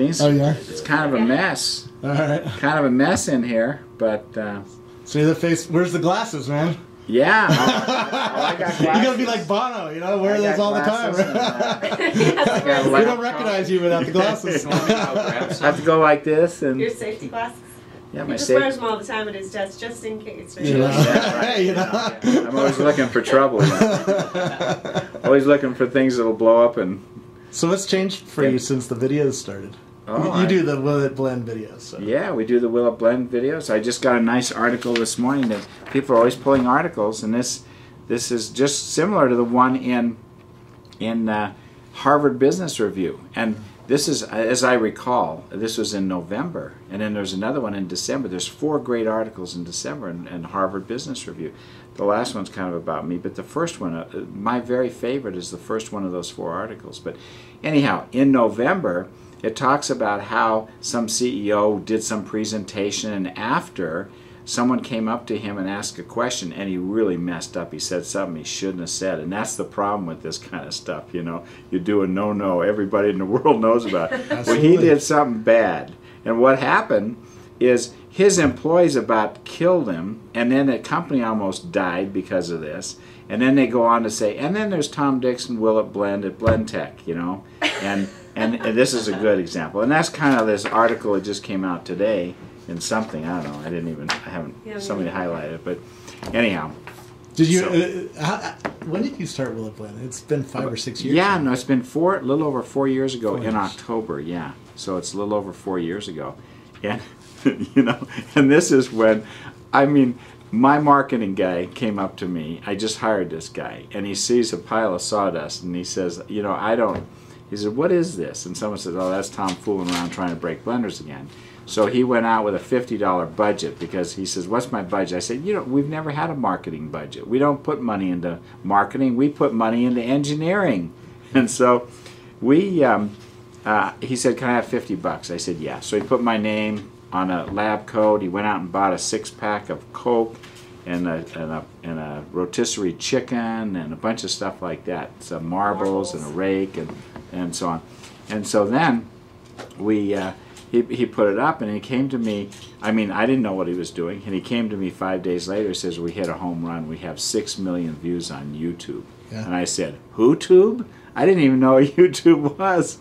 things. Oh yeah. It's kind of a mess. All right. Kind of a mess in here, but. See the face. Where's the glasses, man? Yeah. I got glasses. You're gonna be like Bono, you know, wear those all the time. Right? We don't recognize you without the glasses. I have to go like this and. Your safety glasses. Yeah, he just wears them all the time at his desk, just in case. Right? You know. Yeah, right. Hey, you know. Yeah. I'm always looking for trouble. Always looking for things that'll blow up and. So what's changed for you since the videos started? Oh, you do the Will It Blend videos. So. Yeah, we do the Will It Blend videos. I just got a nice article this morning that people are always pulling articles, and this is just similar to the one in Harvard Business Review. And this is, as I recall, this was in November, and then there's another one in December. There's 4 great articles in December in Harvard Business Review. The last one's kind of about me, but the first one, my very favorite, is the first one of those 4 articles. But anyhow, in November, it talks about how some CEO did some presentation, and after, someone came up to him and asked a question, and he really messed up. He said something he shouldn't have said, and that's the problem with this kind of stuff, you know. You do a no-no, everybody in the world knows about it. Well, he did something bad, and what happened is his employees about killed him, and then the company almost died because of this, and then they go on to say, and then there's Tom Dickson, Will It Blend at Blendtec, you know, and this is a good example, and that's kind of this article that just came out today. In something, I don't know. I didn't even. I haven't. Yeah, somebody highlighted it, but anyhow. Did you? So, when did you start Will It Blend? It's been 5 or 6 years. Yeah, no, it's been a little over 4 years ago in October. Yeah, so it's a little over 4 years ago, and you know, and this is when, I mean, my marketing guy came up to me. I just hired this guy, and he sees a pile of sawdust, and he says, you know, I don't. He said, what is this? And someone says, oh, that's Tom fooling around trying to break blenders again. So he went out with a $50 budget because he says, what's my budget? I said, you know, we've never had a marketing budget. We don't put money into marketing. We put money into engineering. And so we, he said, can I have 50 bucks? I said, yeah. So he put my name on a lab coat. He went out and bought a 6-pack of Coke and a rotisserie chicken and a bunch of stuff like that. Some marbles and a rake and so on. And so then we... He put it up and he came to me, I mean, I didn't know what he was doing, and he came to me 5 days later and says, we hit a home run, we have 6 million views on YouTube. Yeah. And I said, WhoTube? I didn't even know what YouTube was.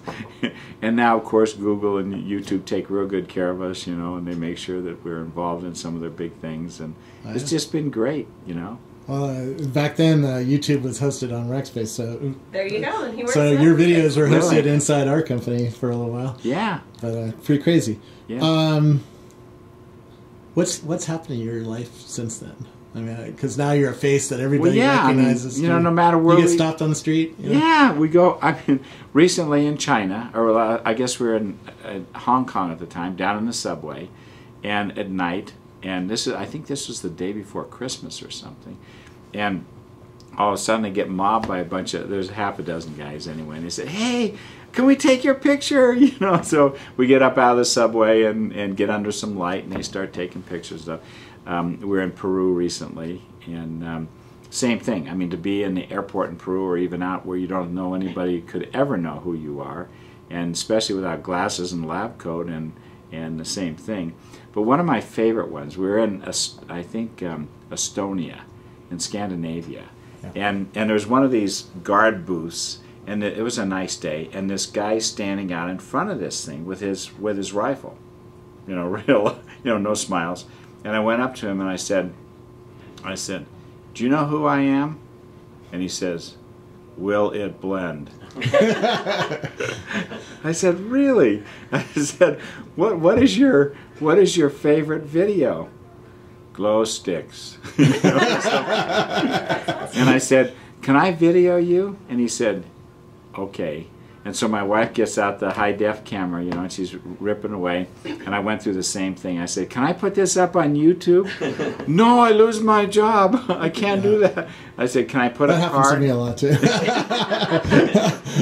And now, of course, Google and YouTube take real good care of us, you know, and they make sure that we're involved in some of their big things, and it's just been great, you know. Well, back then, YouTube was hosted on Rackspace, so there you go. And he works so your videos were hosted inside our company for a little while. Yeah, but pretty crazy. Yeah. What's happened in your life since then? I mean, because now you're a face that everybody recognizes. I mean, you know, no matter where you get stopped on the street. You know? Yeah, we go. I mean, recently in China, or I guess we were in Hong Kong at the time, down in the subway, and at night. And this is, I think this was the day before Christmas or something, and all of a sudden they get mobbed by a bunch of, there's half a dozen guys anyway, and they said, hey, can we take your picture, you know? So we get up out of the subway and get under some light, and they start taking pictures of we were in Peru recently, and same thing. I mean, to be in the airport in Peru, or even out where you don't know anybody could ever know who you are, and especially without glasses and lab coat and the same thing. But one of my favorite ones, we were in, I think, Estonia, in Scandinavia. Yeah. And there's one of these guard booths, and it was a nice day, and this guy standing out in front of this thing with his rifle. You know, real, you know, no smiles. And I went up to him and I said, do you know who I am? And he says, Will It Blend? I said, really? I said, what is your favorite video? Glow sticks. And I said, can I video you? And he said, okay. And so my wife gets out the high-def camera, you know, and she's ripping away. And I went through the same thing. I said, can I put this up on YouTube? No, I lose my job. I can't do that. I said, can I put a card? That happens to me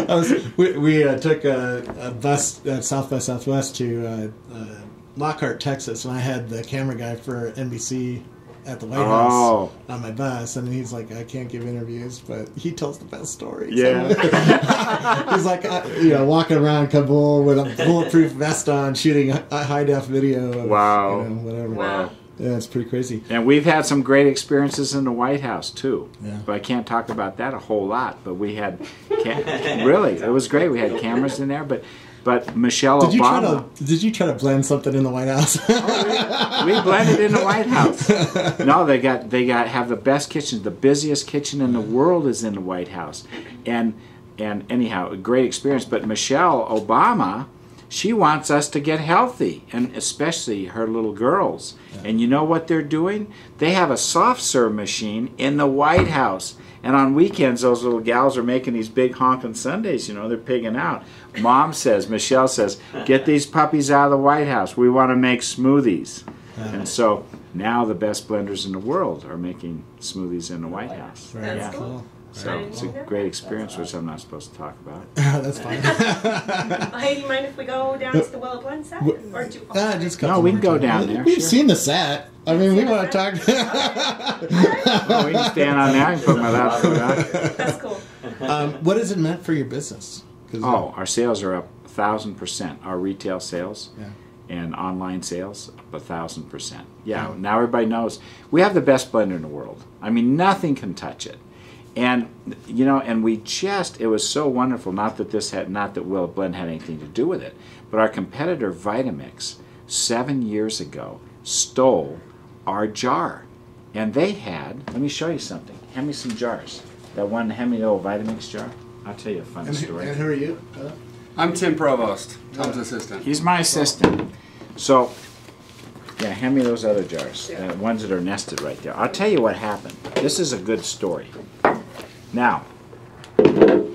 a lot, too. We took a bus at Southwest to Lockhart, Texas, and I had the camera guy for NBC at the White House, not my boss, and he's like, I can't give interviews, but he tells the best stories. Yeah. He's like, you know, walking around Kabul with a bulletproof vest on, shooting a high-def video. Of, wow. You know, whatever. Wow. Yeah, it's pretty crazy. And we've had some great experiences in the White House, too. Yeah. But I can't talk about that a whole lot. But we had, really, it was great. We had cameras in there, but Michelle Obama. Did you try to blend something in the White House? Oh, we blended in the White House. No, they have the best kitchen. The busiest kitchen in the world is in the White House. And anyhow, a great experience. But Michelle Obama, she wants us to get healthy, and especially her little girls. Yeah. And you know what they're doing? They have a soft serve machine in the White House. And on weekends, those little gals are making these big honking sundaes. You know, they're pigging out. Mom says, Michelle says, get these puppies out of the White House. We want to make smoothies. Yeah. And so now the best blenders in the world are making smoothies in the White House. Very cool. So it's a great experience, which I'm not supposed to talk about. That's fine. Hey, do you mind if we go down to the Will It Blend set? Or do just no, we can go down there. We've seen the set. I mean, we want to talk. Well, we can stand on there. I can put my laptop on. That's cool. What has it meant for your business? Oh, our sales are up 1,000%. Our retail sales and online sales up 1,000%. Yeah, now everybody knows. We have the best blender in the world. I mean, nothing can touch it. And you know, and we just—it was so wonderful. Not that this had, not that Will It Blend had anything to do with it, but our competitor Vitamix 7 years ago stole our jar, and they had. Let me show you something. Hand me some jars. That one. Hand me the old Vitamix jar. I'll tell you a funny story. And who are you? I'm Tim Provost. Tom's assistant. He's my assistant. So, yeah, hand me those other jars. The ones that are nested right there. I'll tell you what happened. This is a good story. Now,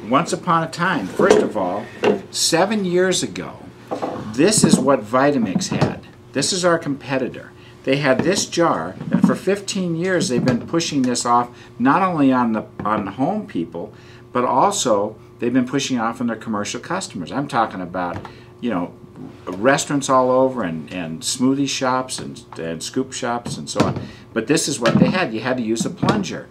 once upon a time, first of all, 7 years ago, this is what Vitamix had. This is our competitor. They had this jar, and for 15 years they've been pushing this off, not only on home people, but also they've been pushing it off on their commercial customers. I'm talking about, you know, restaurants all over, and smoothie shops, and scoop shops, and so on. But this is what they had. You had to use a plunger.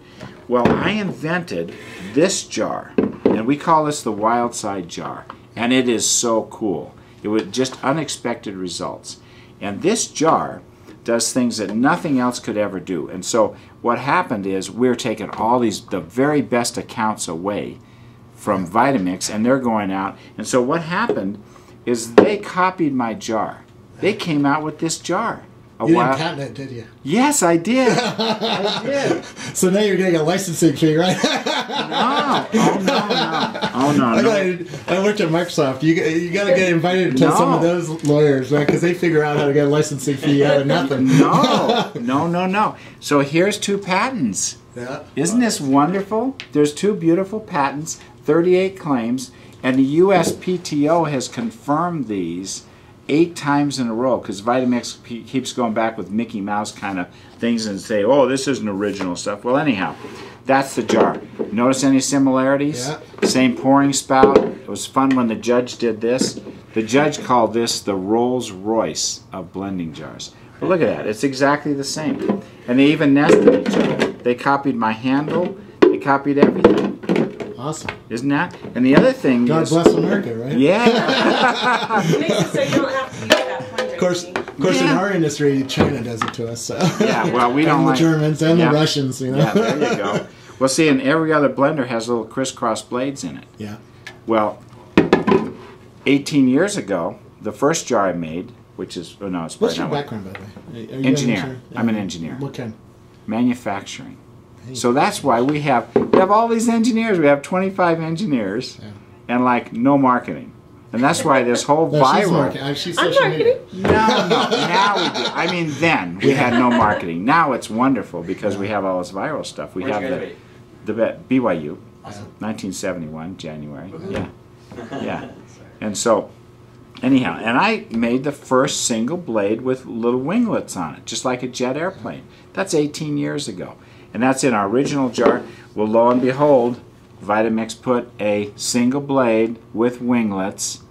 Well, I invented this jar, and we call this the Wild Side jar, and it is so cool. It was just unexpected results. And this jar does things that nothing else could ever do. And so what happened is we're taking all these, the very best accounts away from Vitamix, and they're going out. And so what happened is they copied my jar. They came out with this jar. You didn't patent it, did you? Yes, I did. I did. So now you're getting a licensing fee, right? No. Oh, no, no. Oh, no, no. I worked at Microsoft. You got to get invited to some of those lawyers, right? Because they figure out how to get a licensing fee out of nothing. No. No, no, no. So here's two patents. Yeah. Isn't this wonderful? There's two beautiful patents, 38 claims, and the USPTO has confirmed these 8 times in a row, because Vitamix keeps going back with Mickey Mouse kind of things and say, oh, this isn't original stuff. Well, anyhow, that's the jar. Notice any similarities? Yeah. Same pouring spout. It was fun when the judge did this. The judge called this the Rolls-Royce of blending jars. But look at that. It's exactly the same. And they even nested each other. They copied my handle. They copied everything. Awesome. Isn't that? And the other thing is... God bless America, right? Yeah. So you don't have to use that plunger. Of course, in our industry, China does it to us. So. Yeah, well, we don't and like... the Germans and the Russians, you know. Yeah, there you go. Well, see, and every other blender has little crisscross blades in it. Yeah. Well, 18 years ago, the first jar I made, which is... Oh, no, it's what's your background, by the way? Engineer. I'm an engineer. What kind? Manufacturing. So that's why we have all these engineers. We have 25 engineers, and like no marketing, and that's why this whole viral. I'm marketing. No, no. Now we do. I mean, then we had no marketing. Now it's wonderful because we have all this viral stuff. We have the BYU, awesome. 1971 January. Yeah. And so, anyhow, and I made the first single blade with little winglets on it, just like a jet airplane. That's 18 years ago. And that's in our original jar. Well, lo and behold, Vitamix put a single blade with winglets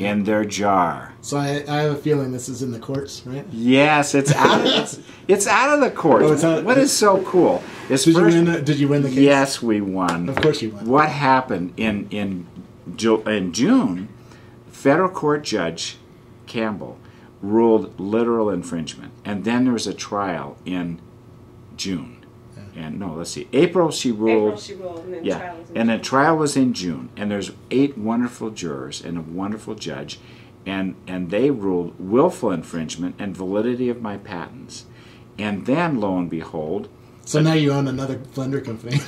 in their jar. So I have a feeling this is in the courts, right? Yes, it's out. It's out of the courts. Oh, it's out, what is so cool? Is did you win the case? Yes, we won. Of course, you won. What happened in June? Federal court judge Campbell ruled literal infringement, and then there was a trial in June. And no, let's see. April she ruled, and then trial was in June. And the trial was in June. And there's 8 wonderful jurors and a wonderful judge, and they ruled willful infringement and validity of my patents. And then, lo and behold. So now you own another blender company.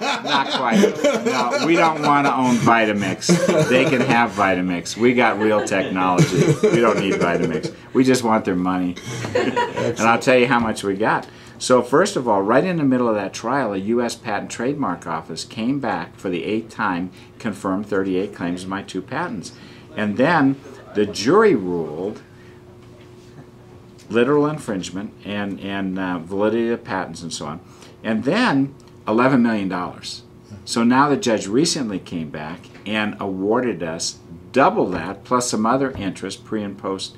Not quite. No, we don't want to own Vitamix. They can have Vitamix. We got real technology. We don't need Vitamix. We just want their money. And I'll tell you how much we got. So first of all, right in the middle of that trial, a U.S. Patent Trademark Office came back for the 8th time, confirmed 38 claims of my 2 patents. And then the jury ruled literal infringement and validity of patents and so on. And then $11 million. So now the judge recently came back and awarded us double that, plus some other interest, pre and post.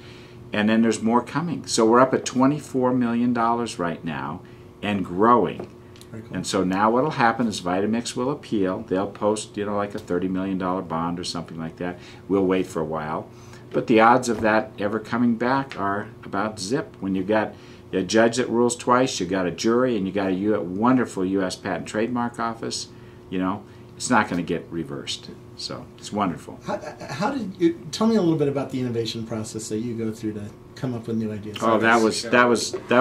And then there's more coming. So we're up at $24 million right now and growing. Cool. And so now what will happen is Vitamix will appeal. They'll post, you know, like a $30 million bond or something like that. We'll wait for a while. But the odds of that ever coming back are about zip. When you've got a judge that rules twice, you've got a jury, and you've got a wonderful U.S. Patent Trademark Office, you know, it's not going to get reversed. So it's wonderful. How did you, tell me a little bit about the innovation process that you go through to come up with new ideas? Oh, that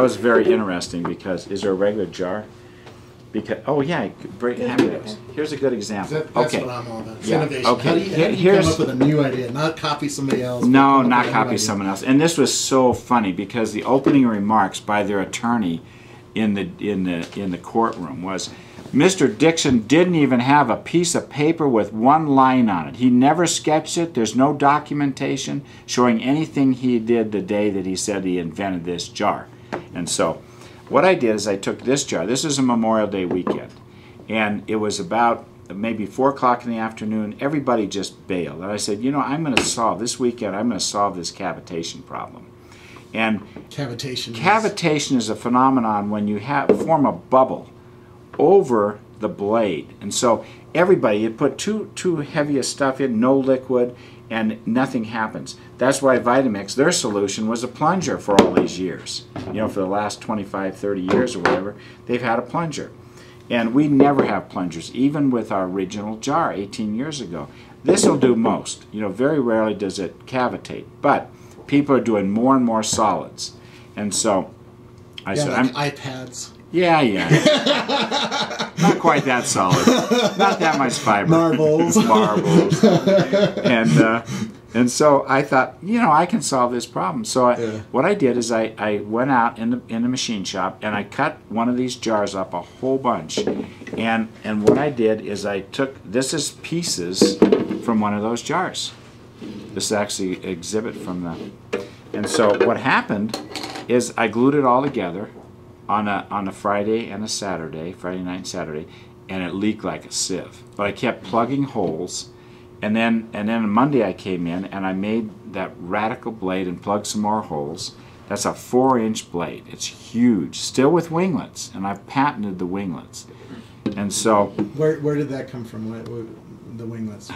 was very interesting because is there a regular jar? Because oh yeah, here's a good example. That's what I'm all about. It's innovation. Okay. How do you come up with a new idea? Not copy somebody else. No, not copy someone else. And this was so funny because the opening remarks by their attorney in the courtroom was, Mr. Dickson didn't even have a piece of paper with one line on it. He never sketched it. There's no documentation showing anything he did the day that he said he invented this jar. And so what I did is I took this jar. This is a Memorial Day weekend. And it was about maybe 4 o'clock in the afternoon. Everybody just bailed. And I said, you know, I'm going to solve this weekend. I'm going to solve this cavitation problem. And cavitation is a phenomenon when you form a bubble over the blade, and so everybody, you put too heavy a stuff in, no liquid, and nothing happens. That's why Vitamix, their solution was a plunger for all these years. You know, for the last 25, 30 years or whatever, they've had a plunger. And we never have plungers, even with our original jar 18 years ago. This will do most. You know, very rarely does it cavitate, but people are doing more and more solids. And so I said, like iPads. Yeah, yeah. Not quite that solid. Not that much fiber. Marbles. Marbles. And so I thought, you know, I can solve this problem. So what I did is I went out in the machine shop and I cut one of these jars up a whole bunch. And what I did is I took, this is pieces from one of those jars. This is actually an exhibit from the, and so what happened is I glued it all together on a Friday and a Saturday, Friday night and Saturday, and it leaked like a sieve. But I kept plugging holes, and then Monday I came in and I made that radical blade and plugged some more holes. That's a 4-inch blade. It's huge, still with winglets, and I've patented the winglets. And so where did that come from? The winglets.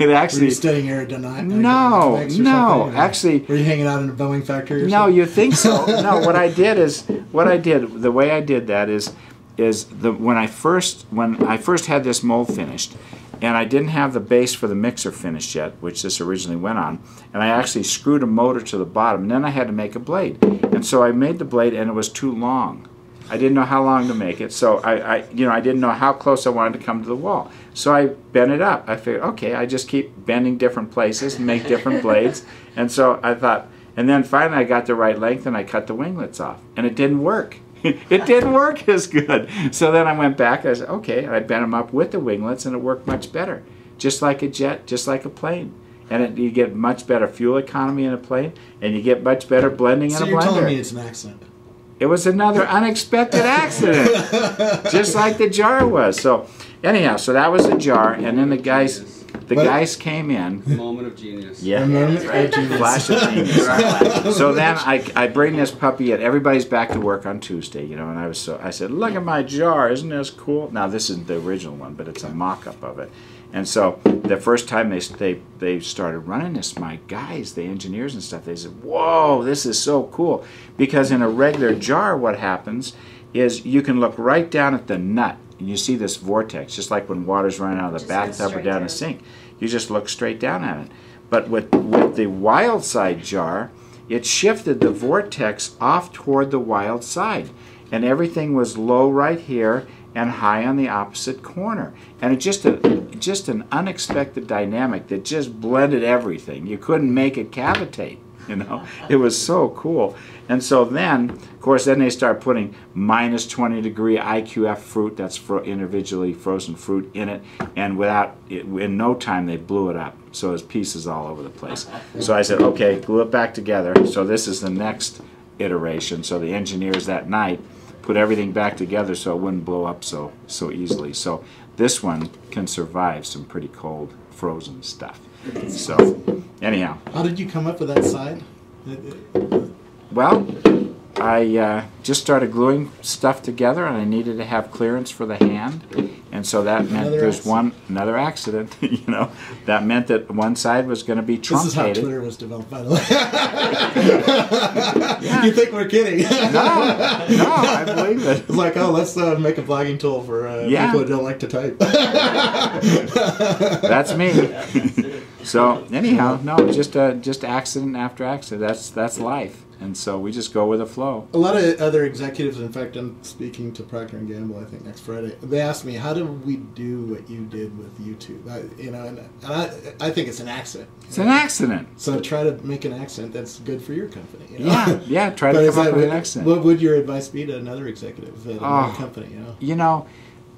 It actually. Were you studying aerodynamics? No, actually. Were you hanging out in a Boeing factory? Or something? You think so? No, the way I did that is when I first had this mold finished, and I didn't have the base for the mixer finished yet, which this originally went on, and I actually screwed a motor to the bottom, and then I had to make a blade, and so I made the blade, and it was too long. I didn't know how long to make it, so I didn't know how close I wanted to come to the wall. So I bent it up. I figured, okay, I just keep bending different places and make different blades. And so I thought, and then finally I got the right length and I cut the winglets off. And it didn't work. It didn't work as good. So then I went back, I said, okay, and I bent them up with the winglets and it worked much better. Just like a jet, just like a plane. And you get much better fuel economy in a plane, and you get much better blending in a blender. So you're telling me it's an accident. It was another unexpected accident, just like the jar was. So anyhow, so that was the jar, and then the guys The guys came in. Moment of genius. Yeah, right. Flash of genius. Right. So then I bring this puppy in. Everybody's back to work on Tuesday, you know, and I said, look at my jar, isn't this cool? Now this isn't the original one, but it's a mock-up of it. And so the first time they started running this, my guys, the engineers and stuff, they said, whoa, this is so cool. Because in a regular jar, what happens is you can look right down at the nut. And you see this vortex, just like when water's running out of the bathtub or down the sink. You just look straight down at it. But with the wild side jar, it shifted the vortex off toward the wild side. And everything was low right here and high on the opposite corner. And it's just an unexpected dynamic that just blended everything. You couldn't make it cavitate. You know, it was so cool. And so then, of course, then they start putting minus 20 degree IQF fruit, that's individually frozen fruit, in it. And in no time, they blew it up. So it was pieces all over the place. So I said, okay, glue it back together. So this is the next iteration. So the engineers that night put everything back together so it wouldn't blow up so easily. So this one can survive some pretty cold, frozen stuff. So, anyhow. How did you come up with that side? Well, I just started gluing stuff together, and I needed to have clearance for the hand, and so that meant there's another accident. You know, that meant that one side was going to be truncated. This is how Twitter was developed, by the way. Yeah. You think we're kidding? No, I believe it. It's like, oh, let's make a blogging tool for people who don't like to type. That's me. So anyhow, no, just accident after accident. That's life. And so we just go with the flow. A lot of other executives, in fact, I'm speaking to Procter and Gamble, I think, next Friday. They asked me, how do we do what you did with YouTube? I think it's an accident. It's an accident. So try to make an accent that's good for your company. You know? Yeah, try to come up with an accent. What would your advice be to another executive at another company? You know?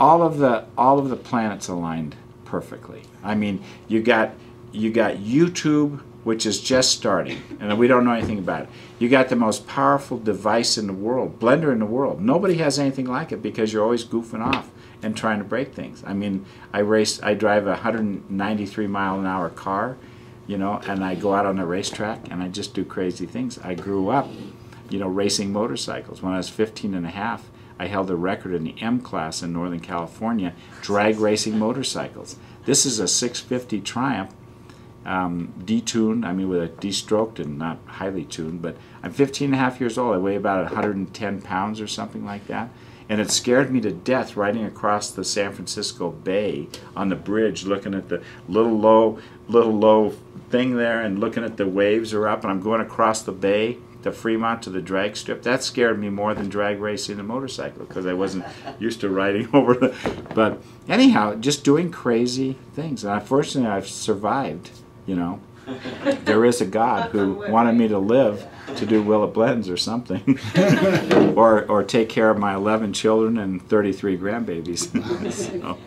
All of the planets aligned perfectly. I mean, you got YouTube, which is just starting, and we don't know anything about it. You got the most powerful device in the world, blender in the world. Nobody has anything like it because you're always goofing off and trying to break things. I mean, I drive a 193-mile-an-hour car, you know, and I go out on the racetrack and I just do crazy things. I grew up, you know, racing motorcycles. When I was 15 and a half, I held a record in the M class in Northern California, drag racing motorcycles. This is a 650 Triumph. Detuned, I mean with a de-stroked and not highly tuned, but I'm 15 and a half years old. I weigh about 110 pounds or something like that. And it scared me to death riding across the San Francisco Bay on the bridge, looking at the little low thing there and looking at the waves are up, and I'm going across the bay to Fremont to the drag strip. That scared me more than drag racing the motorcycle because I wasn't used to riding over the... But anyhow, just doing crazy things. And unfortunately, I've survived. You know, there is a God who wanted me to live to do Will It Blends or something, or take care of my 11 children and 33 grandbabies. So,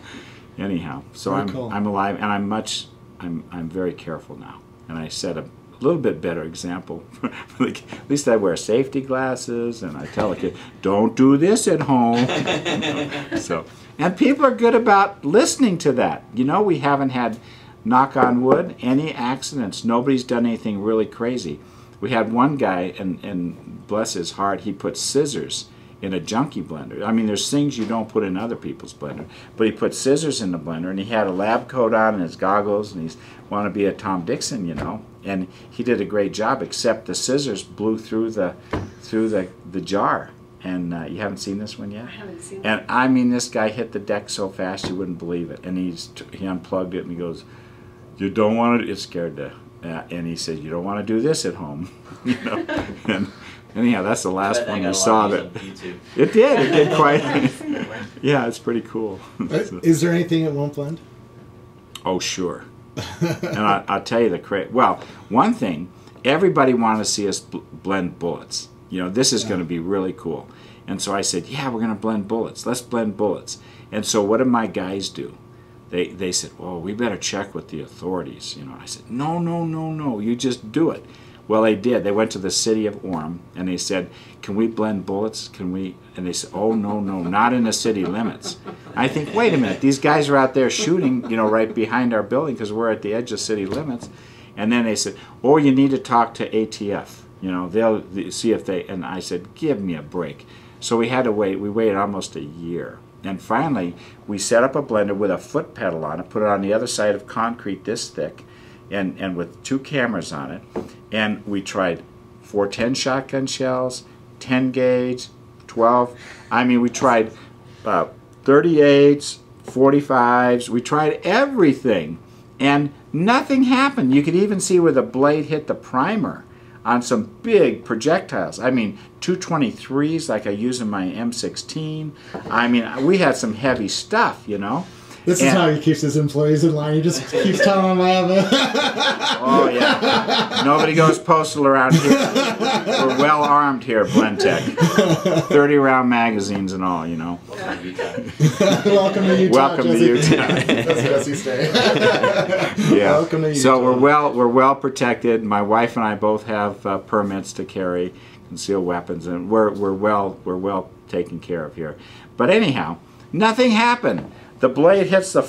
anyhow, so I'm alive, and I'm very careful now. And I set a little bit better example. At least I wear safety glasses, and I tell a kid, "Don't do this at home." So, and people are good about listening to that. You know, we haven't had, knock on wood, any accidents. Nobody's done anything really crazy. We had one guy, and bless his heart, he put scissors in a junkie blender. I mean, there's things you don't put in other people's blender, but he put scissors in the blender, and he had a lab coat on and his goggles, and he's want to be a Tom Dickson, you know, and he did a great job, except the scissors blew through the jar. And you haven't seen this one yet? I haven't seen it. And I mean, this guy hit the deck so fast you wouldn't believe it. And he unplugged it and he goes, "You don't want to," it scared the, and he said, "You don't want to do this at home." You know? And anyhow, that's the last one we saw of it. It did quite. Yeah, it's pretty cool. So. Is there anything that won't blend? Oh, sure. And I'll tell you the crazy. Well, one thing, everybody wanted to see us blend bullets. You know, this is going to be really cool. And so I said, yeah, we're going to blend bullets. Let's blend bullets. And so what did my guys do? They said, well, we better check with the authorities. You know, I said, no, no, no, no. You just do it. Well, they did. They went to the city of Orem and they said, can we blend bullets? Can we? And they said, oh, no, no, not in the city limits. I think, wait a minute, these guys are out there shooting, you know, right behind our building because we're at the edge of city limits. And then they said, oh, you need to talk to ATF. You know, they'll see if they, and I said, give me a break. So we had to wait. We waited almost a year. And finally, we set up a blender with a foot pedal on it, put it on the other side of concrete this thick, and with 2 cameras on it. And we tried 410 shotgun shells, 10 gauge, 12. I mean, we tried 38s, 45s. We tried everything, and nothing happened. You could even see where the blade hit the primer on some big projectiles. I mean, 223s like I use in my M16. I mean, we had some heavy stuff, you know. This is how he keeps his employees in line. He just keeps telling them, oh, yeah. Nobody goes postal around here. We're well armed here at Blendtec. 30-round magazines and all, you know. Welcome to Utah. Welcome to Utah. That's Jesse's day. Yeah. Welcome to Utah. So we're well protected. My wife and I both have permits to carry concealed weapons, and we're well taken care of here. But anyhow, nothing happened. The blade hits the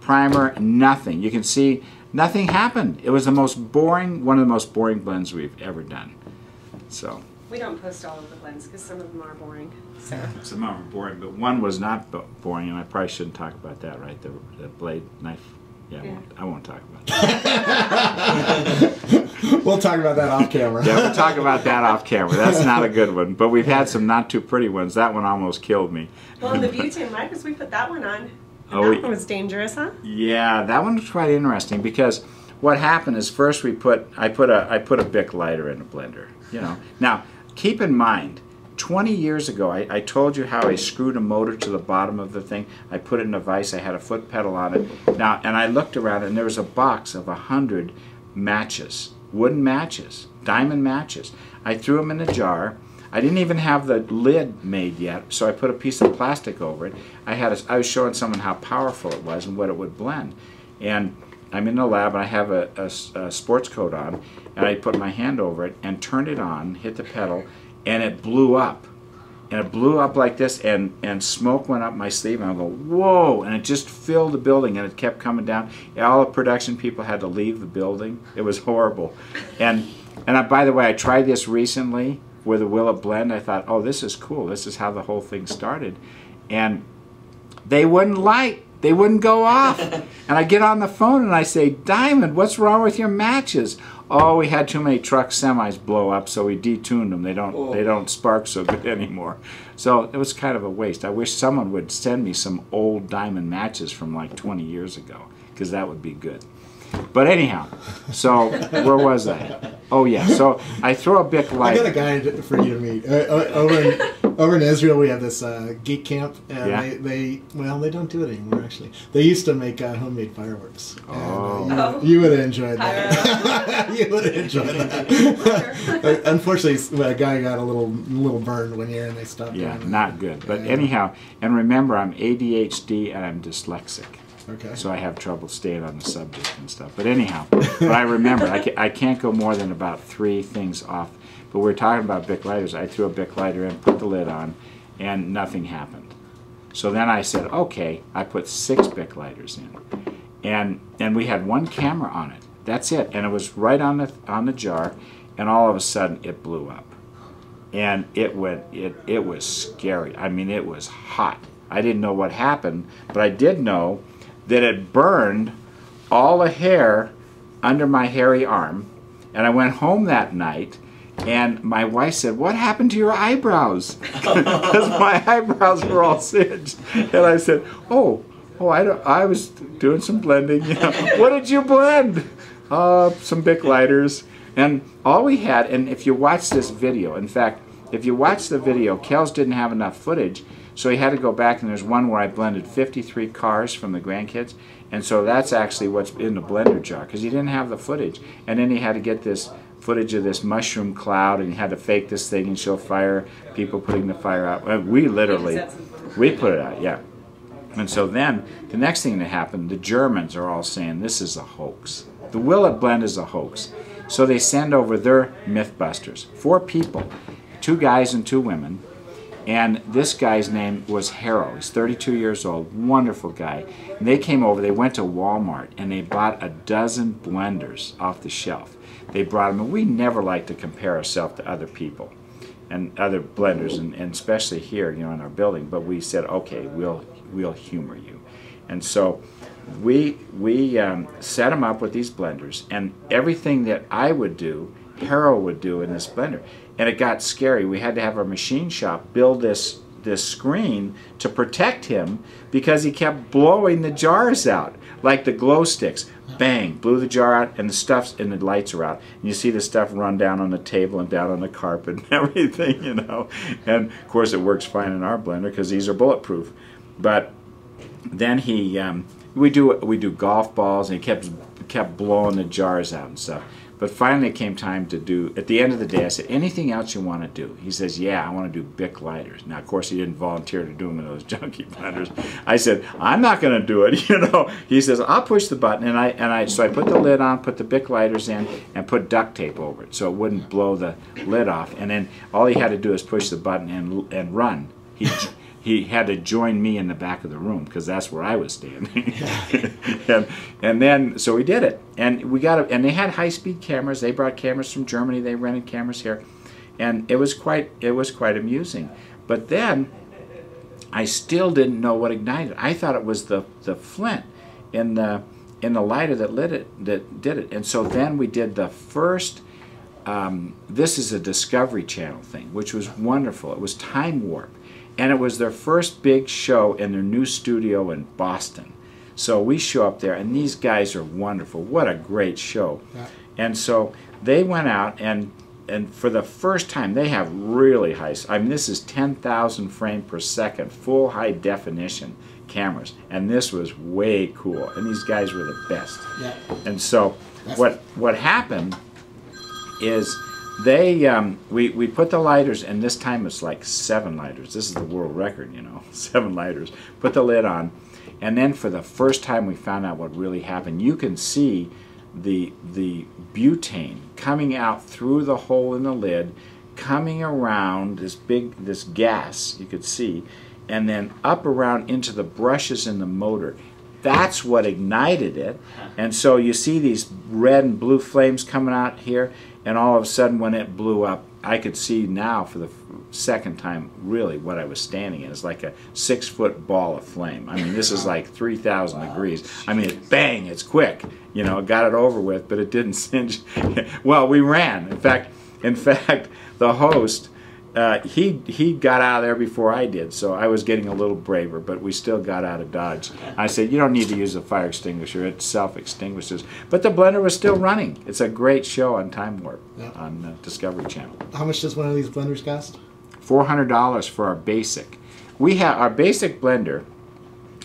primer, nothing. You can see nothing happened. It was the most boring, one of the most boring blends we've ever done. So we don't post all of the blends because some of them are boring. So. Some are boring, but one was not boring, and I probably shouldn't talk about that, right? The blade knife. Yeah, yeah. I won't talk about that. We'll talk about that off camera. Yeah, we'll talk about that off camera. That's not a good one. But we've had some not too pretty ones. That one almost killed me. Well, and the beauty in life is we put that one on. And oh, that one was dangerous, huh? Yeah, that one was quite interesting because what happened is first I put a Bic lighter in a blender. You know. Now, keep in mind, 20 years ago, I told you how I screwed a motor to the bottom of the thing. I put it in a vise. I had a foot pedal on it. Now, and I looked around, and there was a box of 100 matches, wooden matches, diamond matches. I threw them in a jar. I didn't even have the lid made yet, so I put a piece of plastic over it. I was showing someone how powerful it was and what it would blend. And I'm in the lab, and I have a sports coat on, and I put my hand over it and turned it on, hit the pedal, and it blew up. And it blew up like this, and smoke went up my sleeve, and I go, whoa! And it just filled the building, and it kept coming down. All the production people had to leave the building. It was horrible. And by the way, I tried this recently with a Will It Blend. I thought, oh, this is cool. This is how the whole thing started. And they wouldn't light. They wouldn't go off. And I get on the phone, and I say, Diamond, what's wrong with your matches? Oh, we had too many trucks, semis blow up, so we detuned them. They don't spark so good anymore. So it was kind of a waste. I wish someone would send me some old diamond matches from like 20 years ago, because that would be good. But anyhow, so where was I? Oh yeah, so I throw a Bic lighter. I got a guy for you to meet. Over in Israel, we have this geek camp, and yeah. they don't do it anymore. Actually, they used to make homemade fireworks. Oh, and, you would have enjoyed that. You would have enjoyed that. Unfortunately, a guy got a little burned one year, and they stopped. Yeah, not good. But anyhow, and remember, I'm ADHD and I'm dyslexic. Okay. So I have trouble staying on the subject and stuff. But anyhow, but I remember, I can't go more than about 3 things off. But we're talking about Bic lighters. I threw a Bic lighter in, put the lid on, and nothing happened. So then I said, okay, I put 6 Bic lighters in. And we had 1 camera on it. That's it. And it was right on the jar, and all of a sudden it blew up. And it was scary. I mean, it was hot. I didn't know what happened, but I did know that it burned all the hair under my hairy arm. And I went home that night, and my wife said, what happened to your eyebrows? Because my eyebrows were all singed. And I said, I was doing some blending. You know, what did you blend? Some Bic lighters. And all we had, and if you watch this video, in fact, if you watch the video, Kels didn't have enough footage, so he had to go back, and there's one where I blended 53 cars from the grandkids, and so that's actually what's in the blender jar, because he didn't have the footage. And then he had to get this footage of this mushroom cloud, and he had to fake this thing and show fire, people putting the fire out. We put it out, yeah. And so then, the next thing that happened, the Germans are all saying, this is a hoax. The Will It Blend is a hoax. So they send over their mythbusters. 4 people, 2 guys and 2 women. And this guy's name was Harold. He's 32 years old, wonderful guy. And they came over, they went to Walmart, and they bought a dozen blenders off the shelf. They brought them, and we never like to compare ourselves to other people and other blenders, and especially here, you know, in our building. But we said, okay, we'll humor you. And so we set them up with these blenders, and everything that I would do, Harold would do in this blender. And it got scary. We had to have our machine shop build this screen to protect him, because he kept blowing the jars out, like the glow sticks. Bang, blew the jar out, and the stuff's, and the lights are out. And you see the stuff run down on the table and down on the carpet and everything, you know. And of course it works fine in our blender because these are bulletproof. But then he, we do golf balls, and he kept blowing the jars out and stuff. But finally it came time to do, at the end of the day, I said, anything else you want to do? He says, yeah, I want to do Bic lighters. Now, of course, he didn't volunteer to do them in those junkie blenders. I said, I'm not going to do it, you know. He says, I'll push the button. And so I put the lid on, put the Bic lighters in, and put duct tape over it so it wouldn't blow the lid off. And then all he had to do is push the button and run. He had to join me in the back of the room, because that's where I was standing. and then, so we did it. And we got, and they had high-speed cameras. They brought cameras from Germany. They rented cameras here. And it was quite amusing. But then I still didn't know what ignited. I thought it was the flint in the lighter that lit it, that did it. And so then we did the first, this is a Discovery Channel thing, which was wonderful. It was Time Warp. And it was their first big show in their new studio in Boston. So we show up there, and these guys are wonderful. What a great show. Yeah. And so they went out, and for the first time, they have really high, I mean, this is 10,000 frame per second, full high definition cameras. And this was way cool. And these guys were the best. Yeah. And so what happened is, they, we put the lighters, and this time it's like 7 lighters. This is the world record, you know, 7 lighters. Put the lid on, and then for the first time we found out what really happened. You can see the butane coming out through the hole in the lid, coming around this gas, you could see, and then up around into the brushes in the motor. That's what ignited it. And so you see these red and blue flames coming out here, and all of a sudden when it blew up, I could see now for the second time really what I was standing in. It's like a 6-foot ball of flame. I mean, this is like 3,000 degrees. Jeez. I mean, it, bang, it's quick. You know, got it over with, but it didn't singe. Well, we ran. In fact, the host, he got out of there before I did, so I was getting a little braver, but we still got out of Dodge. I said, you don't need to use a fire extinguisher. It self-extinguishes. But the blender was still running. It's a great show on Time Warp, yeah, on Discovery Channel. How much does one of these blenders cost? $400 for our basic. We have, our basic blender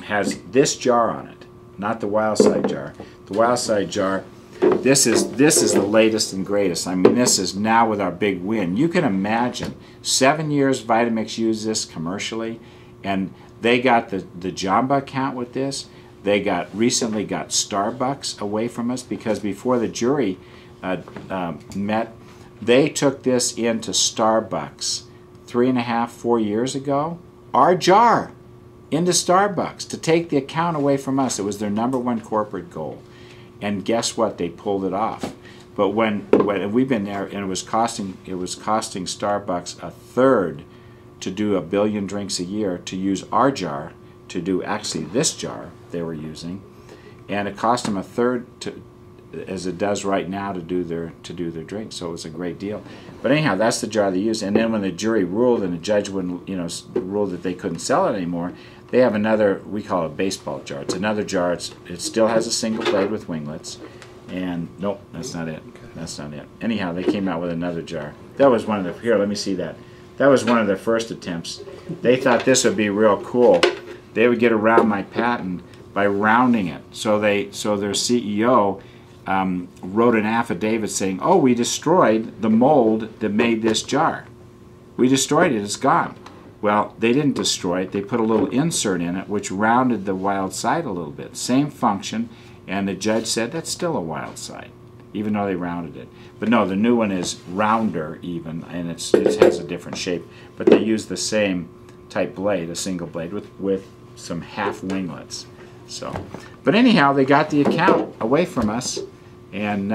has this jar on it, not the wild side jar. The wild side jar, this is the latest and greatest. I mean, this is now with our big win. You can imagine 7 years Vitamix used this commercially, and they got the Jamba account with this. They recently got Starbucks away from us, because before the jury met, they took this into Starbucks 3.5, 4 years ago. Our jar into Starbucks to take the account away from us. It was their #1 corporate goal. And guess what? They pulled it off. But when we've been there, and it was costing Starbucks a third to do 1 billion drinks a year, to use our jar to do actually this jar they were using, and it cost them a third to, as it does right now, to do their drinks. So it was a great deal. But anyhow, that's the jar they used. And then when the jury ruled, and the judge wouldn't, you know, ruled that they couldn't sell it anymore, they have another, we call it a baseball jar. It's another jar. It still has a single blade with winglets. And nope, that's not it. That's not it. Anyhow, they came out with another jar. That was one of the, here, let me see that. That was one of their first attempts. They thought this would be real cool. They would get around my patent by rounding it. So their CEO wrote an affidavit saying, oh, we destroyed the mold that made this jar. We destroyed it, it's gone. Well, they didn't destroy it. They put a little insert in it, which rounded the wild side a little bit. Same function, And the judge said that's still a wild side, even though they rounded it. But no, the new one is rounder even, and it has a different shape. But they use the same type blade, a single blade, with some half winglets. So, but anyhow, they got the account away from us, and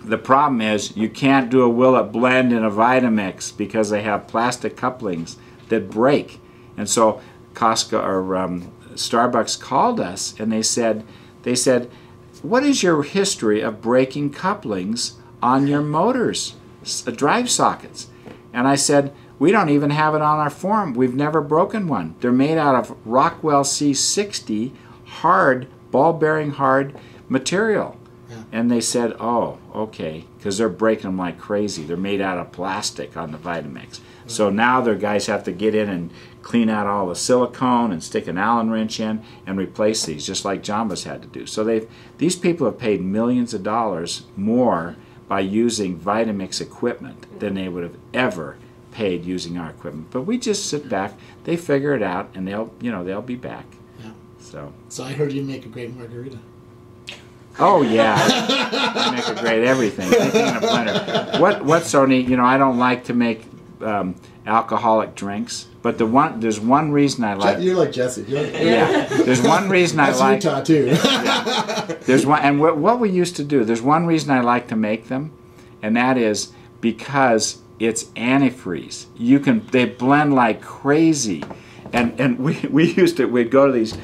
the problem is you can't do a Will It Blend in a Vitamix because they have plastic couplings that break. And so Costco or Starbucks called us, and they said, what is your history of breaking couplings on your motors, drive sockets? And I said, we don't even have it on our form. We've never broken one. They're made out of Rockwell C60 hard, ball-bearing hard material. Yeah. And they said, oh, okay, because they're breaking them like crazy. They're made out of plastic on the Vitamix. Right. So now their guys have to get in and clean out all the silicone and stick an Allen wrench in and replace these, just like Jambas had to do. So these people have paid millions of dollars more by using Vitamix equipment than they would have ever paid using our equipment. But we just sit back, they figure it out, and they'll be back. Yeah. So I heard you make a great margarita. Oh yeah. I make a great everything in a blender. What's so neat, I don't like to make alcoholic drinks, but there's one reason I like. You're like Jesse. Yeah. There's one reason I like. That's Utah too. There's one, and what we used to do. There's one reason I like to make them, and that is because it's antifreeze. They blend like crazy, and we used to. We'd go to these.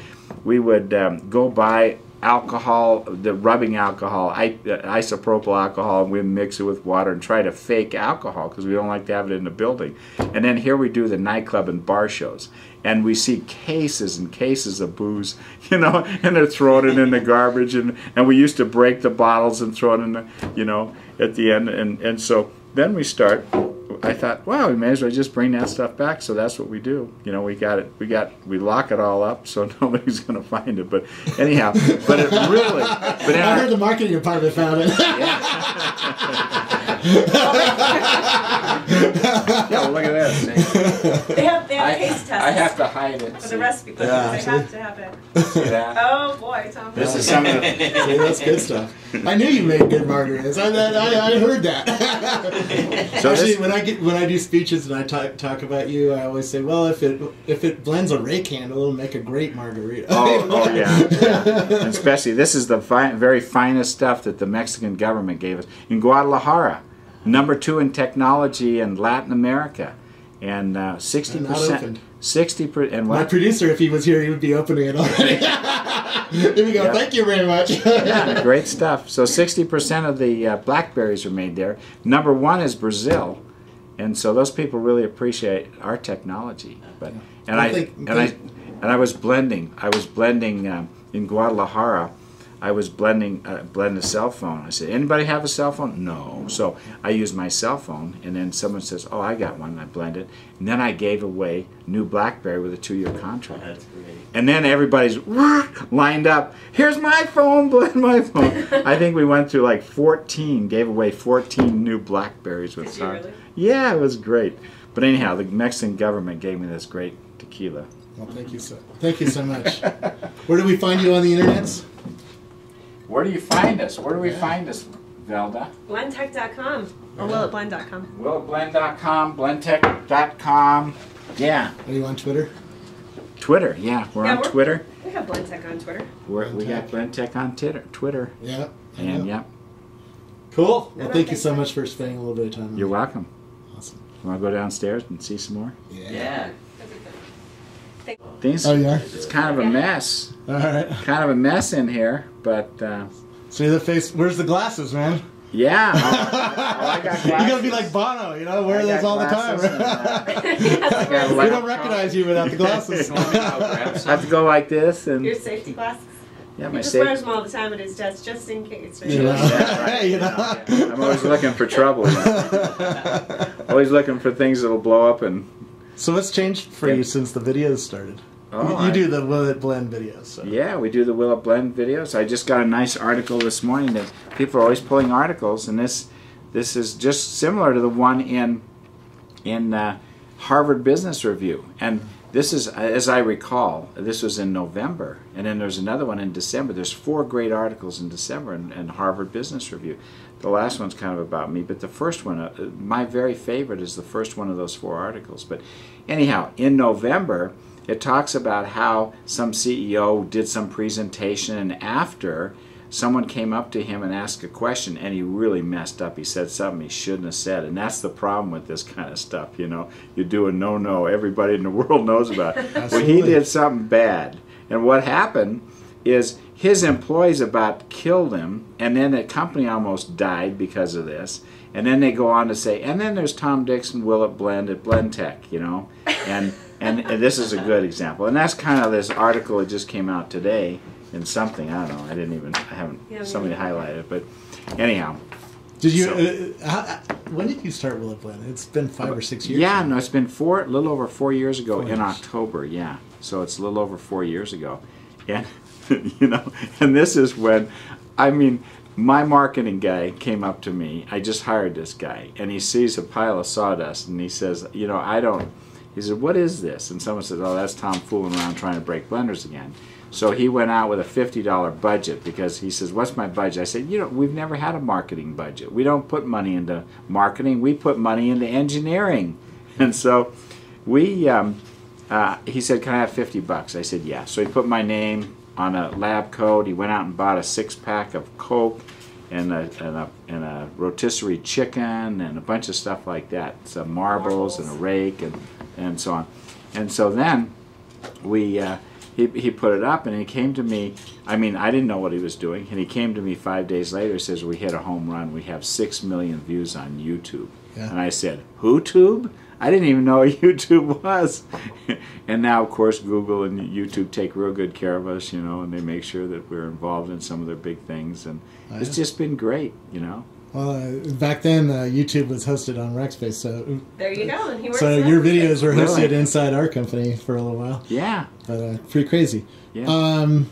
We would go buy alcohol, the rubbing alcohol, isopropyl alcohol, and we mix it with water and try to fake alcohol because we don't like to have it in the building. And then here we do the nightclub and bar shows, and we see cases and cases of booze, and they're throwing it in the garbage, and we used to break the bottles and throw it in the, at the end, and so. Then we start. I thought, wow, we may as well just bring that stuff back. So that's what we do. We lock it all up, so nobody's going to find it. But anyhow, but it really. But I heard the marketing department found it. Yeah, well, look at that. They have taste tests. I have to hide it. For the recipe, because they have to have it. Yeah. Oh boy, Tom. This is some of the, that's good stuff. I knew you made good margaritas. I heard that. So actually, when I do speeches and I talk about you, I always say, well, if it blends a rake handle, it'll make a great margarita. Oh yeah. Especially this is the very finest stuff that the Mexican government gave us in Guadalajara. #2 in technology in Latin America, and 60%. 60%. And what? My producer, if he was here, he would be opening it already. There we go. Yep. Thank you very much. Yeah, great stuff. So 60% of the blackberries are made there. #1 is Brazil, and so those people really appreciate our technology. But I was blending. I was blending in Guadalajara. I was blending a cell phone. I said, anybody have a cell phone? No. So I used my cell phone, and then someone says, oh, I got one, and I blend it. And then I gave away new Blackberry with a 2-year contract. That's great. And then everybody's lined up. Here's my phone, blend my phone. I think we went through like 14, gave away 14 new Blackberries with Sarge. Really? Yeah, it was great. But anyhow, the Mexican government gave me this great tequila. Well, thank you so much. Where do we find you on the internet? Where do you find us? Where do we find us, Velda? Blendtec.com or willitblend.com. Willitblend.com, Blendtec.com. Yeah. Are you on Twitter? Twitter, yeah. We're on Twitter. We have Blendtec on Twitter. We got Blendtec on Twitter. Yeah. And yeah. Cool. Well, thank you so much for spending a little bit of time. You're welcome. Awesome. Want to go downstairs and see some more? Yeah. Things, oh, yeah. It's kind of a mess. All right. Kind of a mess in here, but. See the face. Where's the glasses, man? Yeah. I got glasses. You're gonna be like Bono, wear those all the time. We don't recognize you without the glasses. I have to go like this and. Your safety glasses. Yeah, he just wears them all the time at his desk, just in case. Right? Yeah, I'm always looking for trouble. Always looking for things that'll blow up and. So what's changed for you since the videos started? Oh, you do the Will It Blend videos. So. Yeah, we do the Will It Blend videos. I just got a nice article this morning that people are always pulling articles, and this is just similar to the one in Harvard Business Review. And This is, as I recall, this was in November, and then there's another one in December. There's four great articles in December in Harvard Business Review. The last one's kind of about me, but the first one, my very favorite is the first one of those four articles. But anyhow, in November, it talks about how some CEO did some presentation, and after, someone came up to him and asked a question, and he really messed up. He said something he shouldn't have said, and that's the problem with this kind of stuff, you know. You do a no-no, everybody in the world knows about it. Well, he did something bad, and what happened is his employees about killed him, and then the company almost died because of this, and then they go on to say, and then there's Tom Dickson, Will It Blend at Blendtec, you know, and this is a good example, and that's kind of this article that just came out today. In something, I don't know, I didn't even, I haven't, yeah, somebody highlighted it, but anyhow. Did you, so, when did you start Will It Blend? It's been 5 or 6 years. Yeah, no, it's been a little over 4 years ago in October, yeah. So it's a little over 4 years ago. And, you know, and this is when, I mean, my marketing guy came up to me, I just hired this guy, and he sees a pile of sawdust, and he says, you know, I don't, he said, what is this? And someone says, oh, that's Tom fooling around trying to break blenders again. So he went out with a $50 budget because he says, what's my budget? I said, you know, we've never had a marketing budget. We don't put money into marketing. We put money into engineering. And so we, he said, can I have 50 bucks? I said, yeah. So he put my name on a lab coat. He went out and bought a six-pack of Coke and a rotisserie chicken and a bunch of stuff like that. Some marbles and a rake and so on. And so then we... He put it up, and he came to me, I mean, I didn't know what he was doing, and he came to me 5 days later, says, we hit a home run, we have 6 million views on YouTube. Yeah. And I said, WhoTube? I didn't even know what YouTube was. And now, of course, Google and YouTube take real good care of us, you know, and they make sure that we're involved in some of their big things, and it's just been great, you know. Well, back then, YouTube was hosted on Rackspace, so... There you go, and he works so your videos were hosted inside our company for a little while. Yeah. But, pretty crazy. Yeah.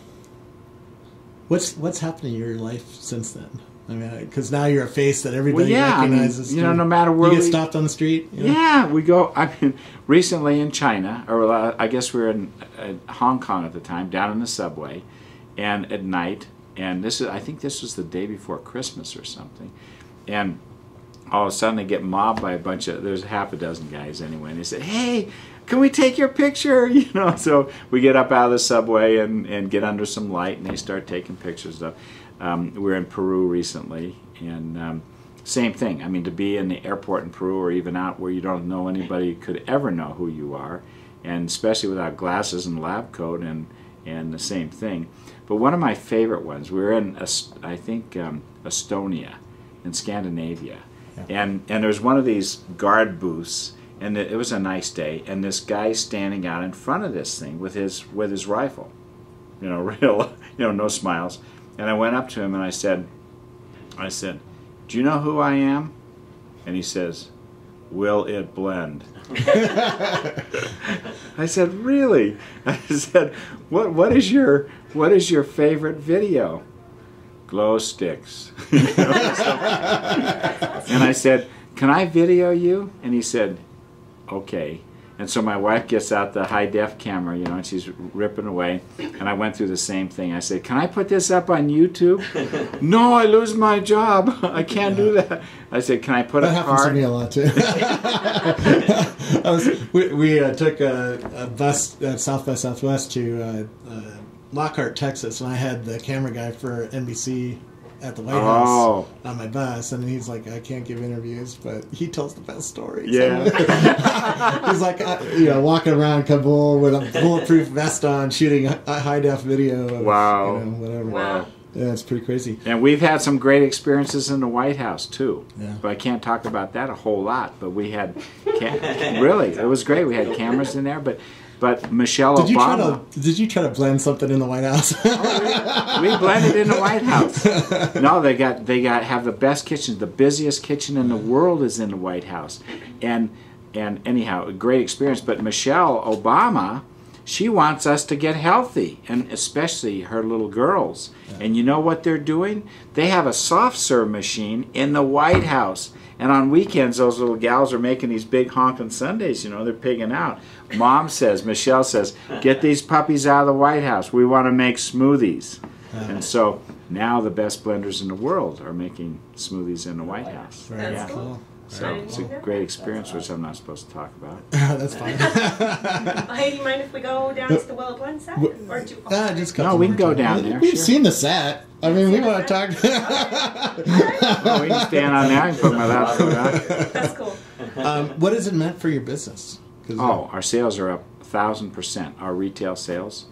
What's happened in your life since then? I mean, because now you're a face that everybody recognizes. I mean, you know, no matter where you get stopped on the street. You know? Yeah, we go, I mean, recently in China, or I guess we were in Hong Kong at the time, down in the subway, and at night... And this is, I think this was the day before Christmas or something. And all of a sudden they get mobbed by a bunch of, there's half a dozen guys anyway. And they say, hey, can we take your picture? You know, so we get up out of the subway and get under some light and they start taking pictures of. We were in Peru recently and same thing. I mean, to be in the airport in Peru or even out where you don't know anybody could ever know who you are. And especially without glasses and lab coat and the same thing. But one of my favorite ones, we were in, I think, Estonia in Scandinavia. Yeah. And there's one of these guard booths, and it was a nice day, and this guy standing out in front of this thing with his rifle. You know, real, you know, no smiles. And I went up to him and I said, do you know who I am? And he says, Will It Blend? I said, really? I said, what is your favorite video? Glow sticks. You know, and I said, can I video you? And he said, okay. And so my wife gets out the high-def camera, you know, and she's ripping away. And I went through the same thing. I said, can I put this up on YouTube? No, I lose my job. I can't do that. I said, can I put that a card? That happens to me a lot, too. we took a bus at Southwest to Lockhart, Texas, and I had the camera guy for NBC at the White House on my bus, and he's like, I can't give interviews, but he tells the best stories. Yeah. He's like, you know, walking around Kabul with a bulletproof vest on, shooting a high-def video. Of, wow. You know, whatever. Wow. Yeah, it's pretty crazy. And we've had some great experiences in the White House, too. Yeah. But I can't talk about that a whole lot, but we had, really, it was great. We had cameras in there, but Michelle Obama... Did you try to blend something in the White House? Oh, we blended in the White House. No, they have the best kitchen. The busiest kitchen in the world is in the White House. And anyhow, a great experience. But Michelle Obama, she wants us to get healthy, and especially her little girls. Yeah. And you know what they're doing? They have a soft serve machine in the White House. And on weekends, those little gals are making these big honking Sundays, you know, they're pigging out. Mom says, Michelle says, get these puppies out of the White House. We want to make smoothies. And so now the best blenders in the world are making smoothies in the White House. Very cool. So it's a great experience, which I'm not supposed to talk about. That's fine. Do you mind if we go down to the Will It Blend set? Or do just no, we can go down there. We've seen the set. I mean, we want to talk. Well, we can stand on there and put my laptop out. That's cool. What has it meant for your business? Oh, our sales are up 1,000%. Our retail sales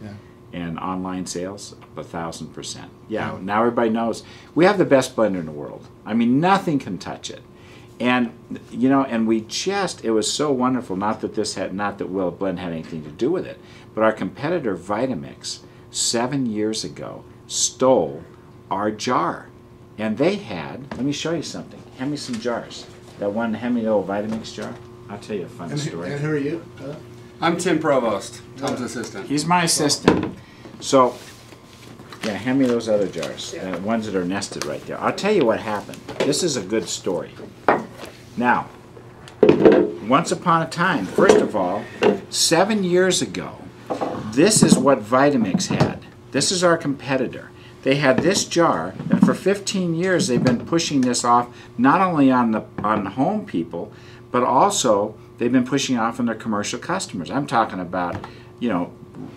and online sales up 1,000%. Yeah, now everybody knows. We have the best blender in the world. I mean, nothing can touch it. And you know, and we just—it was so wonderful. Not that this had, not that Will It Blend had anything to do with it, but our competitor Vitamix 7 years ago stole our jar, and they had. Let me show you something. Hand me some jars. That one, hand me the old Vitamix jar. I'll tell you a funny story. And who are you? I'm Tim Provost, Tom's assistant. He's my assistant. So, yeah, hand me those other jars, the ones that are nested right there. I'll tell you what happened. This is a good story. Now, once upon a time, first of all, 7 years ago, this is what Vitamix had. This is our competitor. They had this jar, and for 15 years they've been pushing this off, not only on home people, but also they've been pushing it off on their commercial customers. I'm talking about, you know,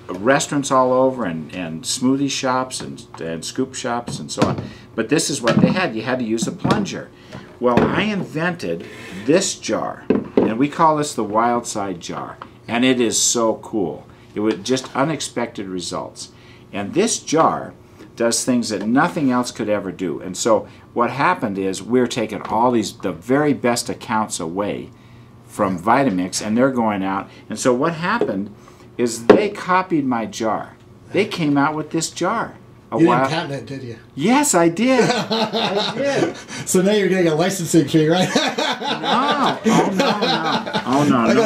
restaurants all over and smoothie shops and scoop shops and so on. But this is what they had. You had to use a plunger. Well, I invented this jar, and we call this the Wild Side jar, and it is so cool. It was just unexpected results. And this jar does things that nothing else could ever do. And so what happened is we're taking all these, the very best accounts away from Vitamix, and they're going out. And so what happened is they copied my jar. They came out with this jar. You didn't patent it, did you? Yes, I did. I did. So now you're getting a licensing fee, right? No. Oh, no, no. Oh, no,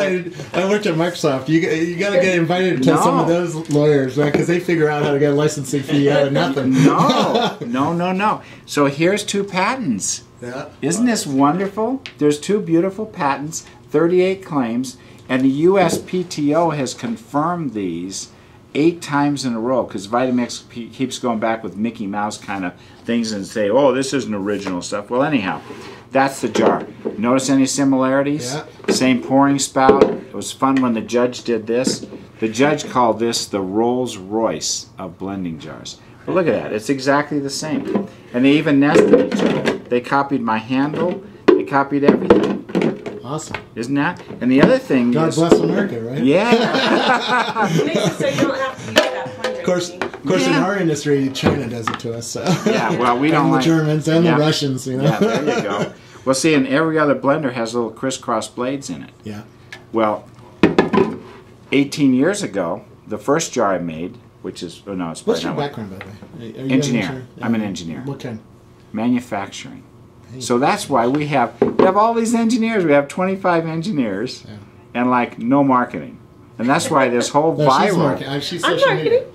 I worked at Microsoft. You got to get invited to some of those lawyers, right? Because they figure out how to get a licensing fee out of nothing. No. No, no, no. So here's two patents. Yeah. Isn't this wonderful? There's two beautiful patents, 38 claims, and the USPTO has confirmed these 8 times in a row, because Vitamix keeps going back with Mickey Mouse kind of things and say, oh, this isn't original stuff. Well, anyhow, that's the jar. Notice any similarities? Yeah. Same pouring spout. It was fun when the judge did this. The judge called this the Rolls Royce of blending jars. But look at that. It's exactly the same. And they even nested each other. They copied my handle. They copied everything. Awesome. Isn't that? And the other thing is... God bless America, right? Yeah. So you don't have to use that plunger. Of course, in our industry, China does it to us. So. Yeah, well, we don't like... the Germans and the Russians, you know. Yeah, there you go. Well, see, and every other blender has little crisscross blades in it. Yeah. Well, 18 years ago, the first jar I made, which is... Oh, no, it's... What's your background, by the way? Engineer. I'm an engineer. What kind? Manufacturing. So that's why we have all these engineers. We have 25 engineers, and like no marketing, and that's why this whole viral. I'm marketing.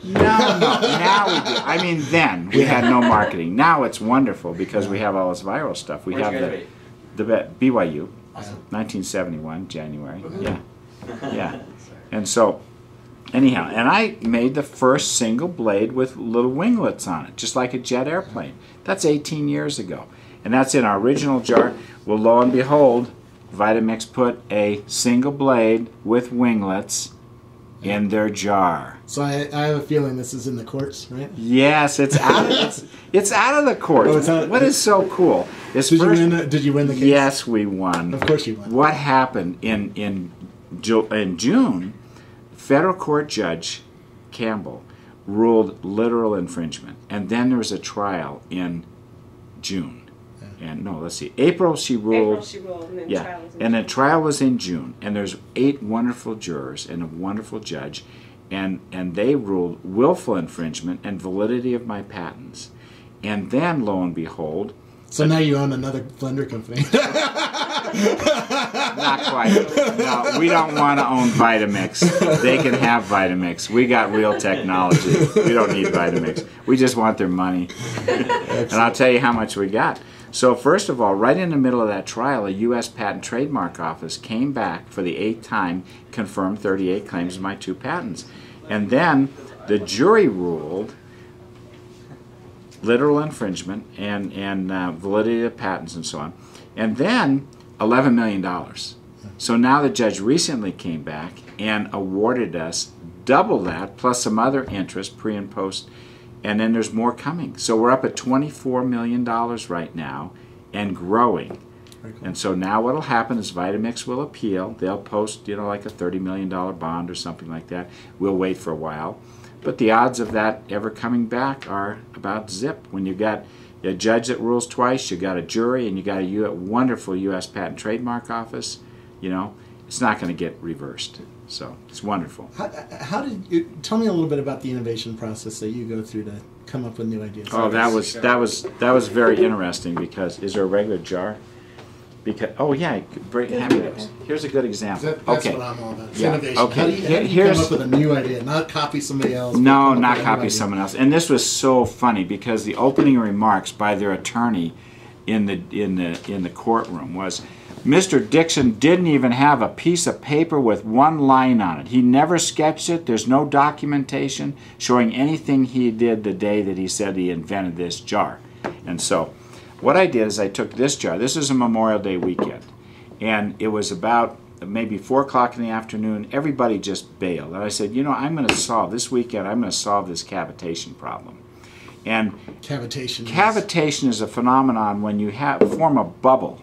No, now we do. I mean, then we had no marketing. Now it's wonderful because we have all this viral stuff. We have the BYU, 1971 January. Yeah. And so, anyhow, and I made the first single blade with little winglets on it, just like a jet airplane. That's 18 years ago. And that's in our original jar. Well, lo and behold, Vitamix put a single blade with winglets in their jar. So I have a feeling this is in the courts, right? Yes, it's out of, it's out of the courts. Oh, it's out, what is so cool is did you win the case? Yes, we won. Of course you won. What happened in June, federal court judge Campbell ruled literal infringement. And then there was a trial in June. And no, let's see. April she ruled. April she ruled, and then trial was in June. And the trial was in June. And there's 8 wonderful jurors and a wonderful judge, and they ruled willful infringement and validity of my patents. And then lo and behold. So now you own another blender company. Not quite. No, we don't want to own Vitamix. They can have Vitamix. We got real technology. We don't need Vitamix. We just want their money. And I'll tell you how much we got. So first of all, right in the middle of that trial, a U.S. Patent Trademark Office came back for the 8th time, confirmed 38 claims of my 2 patents. And then the jury ruled literal infringement and validity of patents and so on. And then $11 million. So now the judge recently came back and awarded us double that, plus some other interest, pre and post, and then there's more coming. So we're up at $24 million right now and growing. Cool. And so now what'll happen is Vitamix will appeal. They'll post, you know, like a $30 million bond or something like that. We'll wait for a while. But the odds of that ever coming back are about zip. When you've got a judge that rules twice, you've got a jury, and you've got a wonderful U.S. Patent Trademark Office, you know, it's not going to get reversed. So it's wonderful. How did you, tell me a little bit about the innovation process that you go through to come up with new ideas? Oh, that was very interesting because is there a regular jar? Because oh yeah, very happy. Here's a good example. That's okay. What I'm all about. It's innovation. Okay. How do you come up with a new idea? Not copy somebody else. No, not copy someone else. And this was so funny because the opening remarks by their attorney in the courtroom was, Mr. Dickson didn't even have a piece of paper with one line on it. He never sketched it. There's no documentation showing anything he did the day that he said he invented this jar. And so what I did is I took this jar. This is a Memorial Day weekend. And it was about maybe 4 o'clock in the afternoon. Everybody just bailed. And I said, you know, I'm going to solve this weekend. I'm going to solve this cavitation problem. And cavitation is a phenomenon when you form a bubble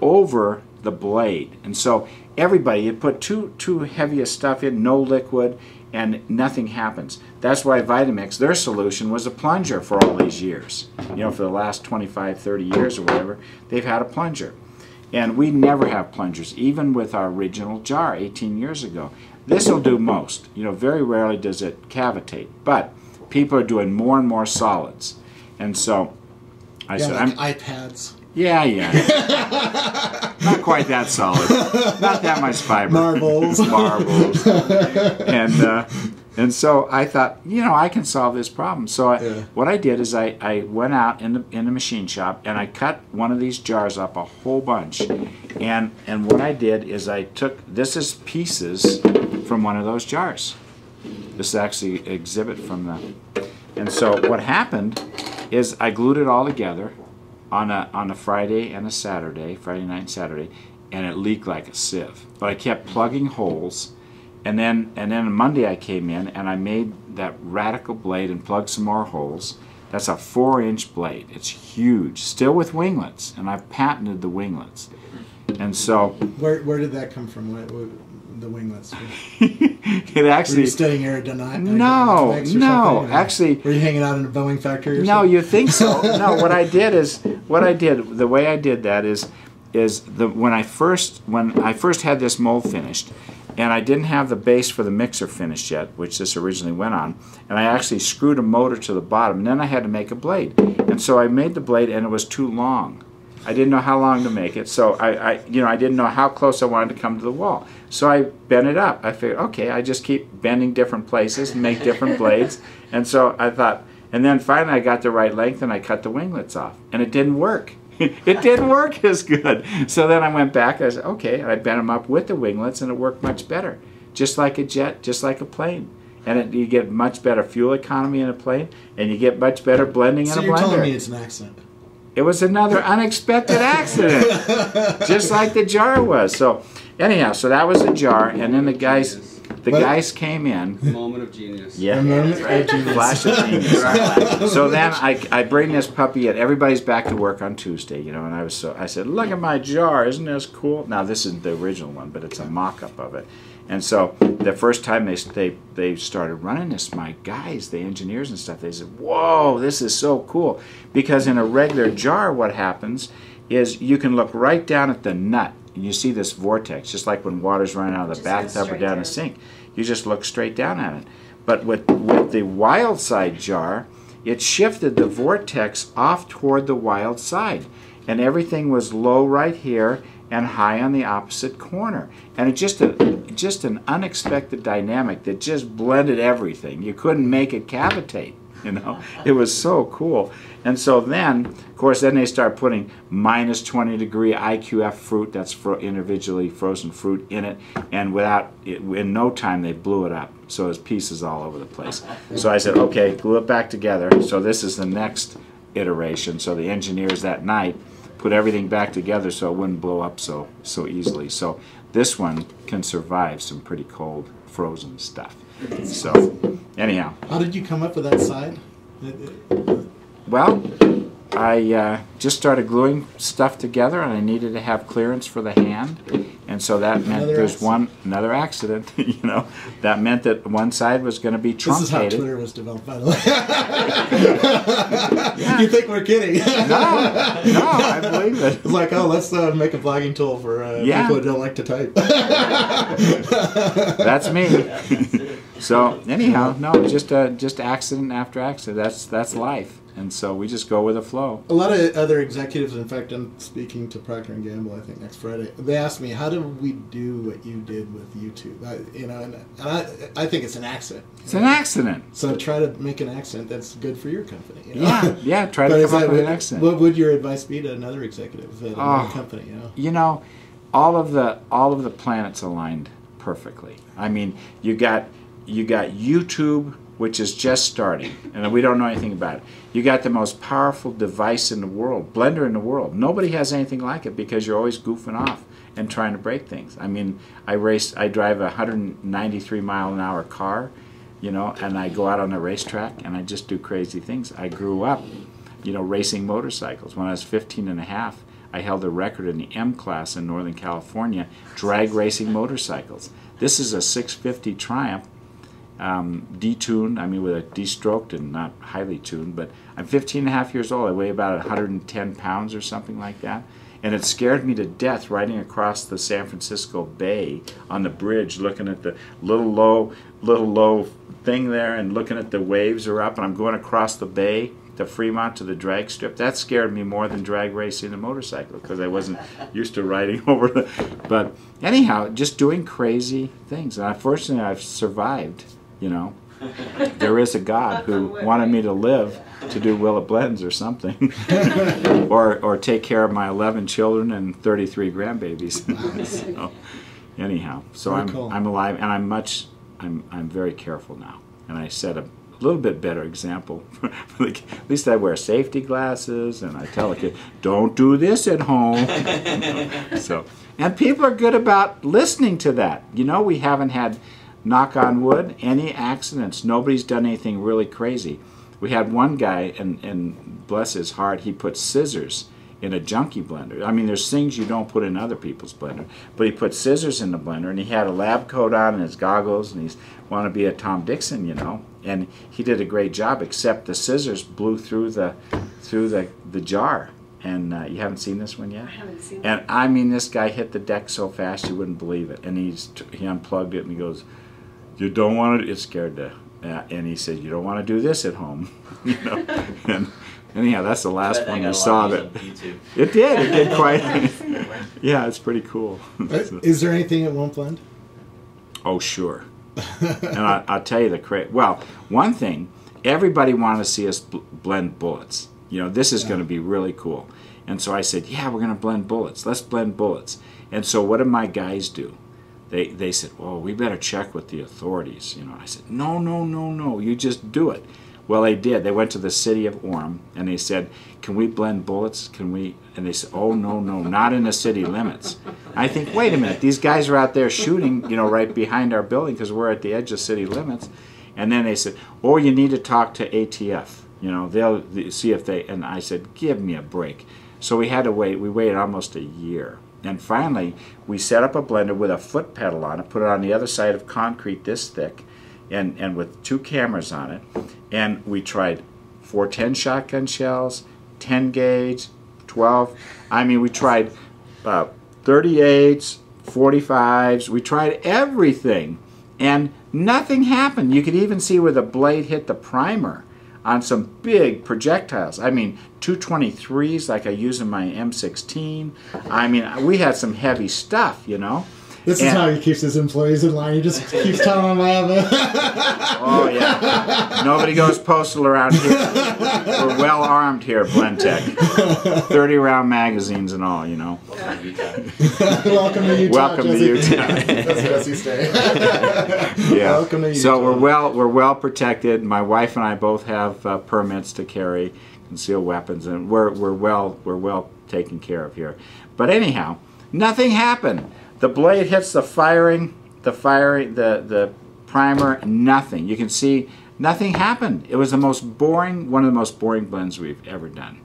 over the blade, and so everybody had put too heavy a stuff in, no liquid, and nothing happens. That's why Vitamix, their solution was a plunger for all these years. You know, for the last 25, 30 years or whatever, they've had a plunger. And we never have plungers, even with our original jar 18 years ago. This will do most. You know, very rarely does it cavitate, but people are doing more and more solids. And so I said, like iPads. Yeah, yeah. Not quite that solid. Not that much fiber. Marbles. Marbles. And so I thought, you know, I can solve this problem. So what I did is I went out in the machine shop and I cut one of these jars up a whole bunch. And what I did is I took, this is pieces from one of those jars. This is actually an exhibit from the, and so what happened is I glued it all together on a Friday and a Saturday, Friday night and Saturday, and it leaked like a sieve. But I kept plugging holes, and then Monday I came in and I made that radical blade and plugged some more holes. That's a 4-inch blade. It's huge, still with winglets, and I've patented the winglets. And so where did that come from? The winglets. It actually. Were you studying aerodynamics? No, actually. Were you hanging out in a Boeing factory? Or something? You think so? No, the way I did that is when I first had this mold finished, and I didn't have the base for the mixer finished yet, which this originally went on, and I actually screwed a motor to the bottom, and then I had to make a blade, and so I made the blade, and it was too long. I didn't know how long to make it, so I didn't know how close I wanted to come to the wall. So I bent it up. I figured, okay, I just keep bending different places and make different blades. And so I thought, and then finally I got the right length and I cut the winglets off. And it didn't work. It didn't work as good. So then I went back, I said, okay, and I bent them up with the winglets and it worked much better. Just like a jet, just like a plane. And you get much better fuel economy in a plane, and you get much better blending in a blender. So you're telling me it's an accident. It was another unexpected accident, just like the jar was. So, anyhow, so that was the jar, and then the guys came in. Moment of genius. Yeah, right. Flash of genius. Right. So then I bring this puppy in. Everybody's back to work on Tuesday, you know, and I said, look at my jar, isn't this cool? Now this isn't the original one, but it's a mock-up of it. And so the first time they started running this, my guys, the engineers and stuff, they said, whoa, this is so cool. Because in a regular jar, what happens is you can look right down at the nut, and you see this vortex, just like when water's running out of the bathtub or down the sink. You just look straight down at it. But with the wild side jar, it shifted the vortex off toward the wild side. And everything was low right here and high on the opposite corner. And it's just an unexpected dynamic that just blended everything. You couldn't make it cavitate. you know. It was so cool. And so then, of course, then they start putting minus 20 degree IQF fruit, that's individually frozen fruit, in it, and without it, in no time they blew it up. So it was pieces all over the place. So I said, okay, glue it back together. So this is the next iteration. So the engineers that night put everything back together so it wouldn't blow up so easily. So this one can survive some pretty cold frozen stuff. So anyhow. How did you come up with that side? Well, I just started gluing stuff together, and I needed to have clearance for the hand, and so that meant another accident. You know, that meant that one side was going to be truncated. This is how Twitter was developed, by the way. Yeah. You think we're kidding? No, I believe it. It's like, oh, let's make a blogging tool for people who don't like to type. That's me. So anyhow, no, just accident after accident. That's life. And so we just go with the flow. A lot of other executives, in fact, I'm speaking to Procter and Gamble, I think, next Friday. They asked me, how did we do what you did with YouTube? I think it's an accident. It's an accident. So try to make an accent that's good for your company. You know? Yeah, try to come up with an accent. What would your advice be to another executive at another company? You know? All of the planets aligned perfectly. I mean, you got YouTube, which is just starting, and we don't know anything about it. You got the most powerful device in the world, blender in the world. Nobody has anything like it because you're always goofing off and trying to break things. I mean, I drive a 193-mile-an-hour car, you know, and I go out on the racetrack and I just do crazy things. I grew up, you know, racing motorcycles. When I was 15 and a half, I held a record in the M class in Northern California, drag racing motorcycles. This is a 650 Triumph. Detuned, I mean with a de-stroked and not highly tuned, but I'm 15 and a half years old. I weigh about 110 pounds or something like that. And it scared me to death riding across the San Francisco Bay on the bridge, looking at the little low thing there and looking at the waves are up, and I'm going across the bay to Fremont to the drag strip. That scared me more than drag racing a motorcycle because I wasn't used to riding over the... But anyhow, just doing crazy things. And unfortunately, I've survived. You know, there is a God who wanted me to live to do Will It Blends or something, or take care of my 11 children and 33 grandbabies. So, anyhow, so I'm alive, and I'm very careful now. And I set a little bit better example. At least I wear safety glasses, and I tell a kid, "Don't do this at home." So, and people are good about listening to that. You know, we haven't had, knock on wood, any accidents. Nobody's done anything really crazy. We had one guy, and bless his heart, he put scissors in a junkie blender. I mean, there's things you don't put in other people's blender, but he put scissors in the blender, and he had a lab coat on and his goggles, and he's want to be a Tom Dickson, you know, and he did a great job, except the scissors blew through the jar. And you haven't seen this one yet? I haven't seen it. And I mean, this guy hit the deck so fast you wouldn't believe it. And he unplugged it, and he goes, "You don't want to," it scared the, and he said, "You don't want to do this at home." You know, and anyhow, that's the last one you saw that. It did quite. Yeah, it's pretty cool. So. Is there anything it won't blend? Oh, sure. And I'll tell you the well, one thing, everybody wanted to see us blend bullets. You know, this is going to be really cool. And so I said, yeah, we're going to blend bullets. Let's blend bullets. And so what did my guys do? They said, well, we better check with the authorities. You know, I said, no, you just do it. Well, they did. They went to the city of Orem, and they said, can we blend bullets? Can we? And they said, oh, no, not in the city limits. I think, wait a minute, these guys are out there shooting, you know, right behind our building because we're at the edge of city limits. And then they said, oh, you need to talk to ATF. You know, they'll see if they, and I said, give me a break. So we had to wait. We waited almost a year. And finally, we set up a blender with a foot pedal on it, put it on the other side of concrete this thick, and with 2 cameras on it. And we tried 410 shotgun shells, 10 gauge, 12. I mean, we tried 38s, 45s. We tried everything. And nothing happened. You could even see where the blade hit the primer on some big projectiles. I mean, 223s like I use in my M16. I mean, we had some heavy stuff, you know. This is how he keeps his employees in line. He just keeps telling them Oh, yeah. Nobody goes postal around here. We're well armed here at Blendtec. 30-round magazines and all, you know. Welcome to Utah. Welcome to Utah. That's Jesse's day. Yeah. Welcome to Utah. So we're well protected. My wife and I both have permits to carry concealed weapons, and we're well taken care of here. But anyhow, nothing happened. The blade hits the primer, nothing. You can see nothing happened. It was the most boring, one of the most boring blends we've ever done.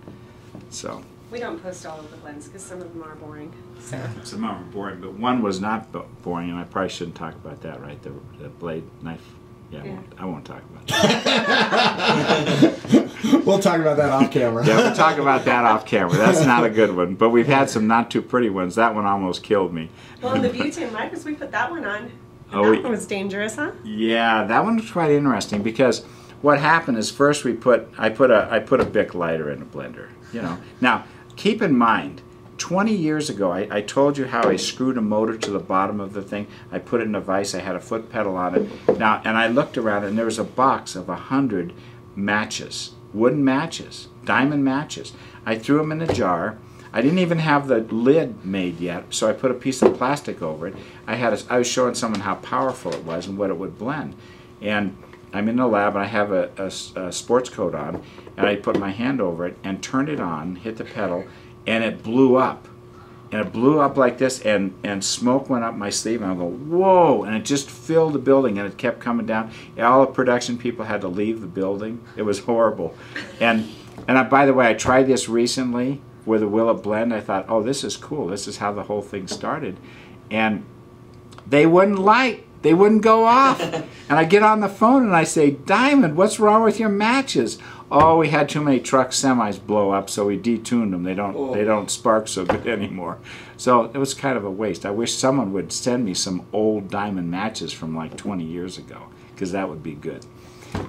So we don't post all of the blends because some of them are boring. So. Some of them are boring, but one was not boring, and I probably shouldn't talk about that, right? The blade knife. Yeah, yeah. I won't talk about that. We'll talk about that off camera. Yeah, we'll talk about that off camera. That's not a good one. But we've had some not too pretty ones. That one almost killed me. Well, in the beauty and life, we put that one on. Oh, that one was dangerous, huh? Yeah, that one was quite interesting because what happened is first I put a Bic lighter in a blender. You know. Now, keep in mind, 20 years ago, I told you how I screwed a motor to the bottom of the thing. I put it in a vise. I had a foot pedal on it. Now, and I looked around, and there was a box of 100 matches, wooden matches, diamond matches. I threw them in a jar. I didn't even have the lid made yet, so I put a piece of plastic over it. I was showing someone how powerful it was and what it would blend. And I'm in the lab, and I have a sports coat on, and I put my hand over it and turned it on, hit the pedal, and it blew up. And it blew up like this, and smoke went up my sleeve, and I go, whoa! And it just filled the building, and it kept coming down. All the production people had to leave the building. It was horrible. And I, by the way, I tried this recently with a Will It Blend. I thought, oh, this is cool. This is how the whole thing started. And they wouldn't light. They wouldn't go off. And I get on the phone, and I say, Diamond, what's wrong with your matches? Oh, we had too many trucks, semis blow up, so we detuned them. They don't spark so good anymore. So it was kind of a waste. I wish someone would send me some old diamond matches from like 20 years ago, because that would be good.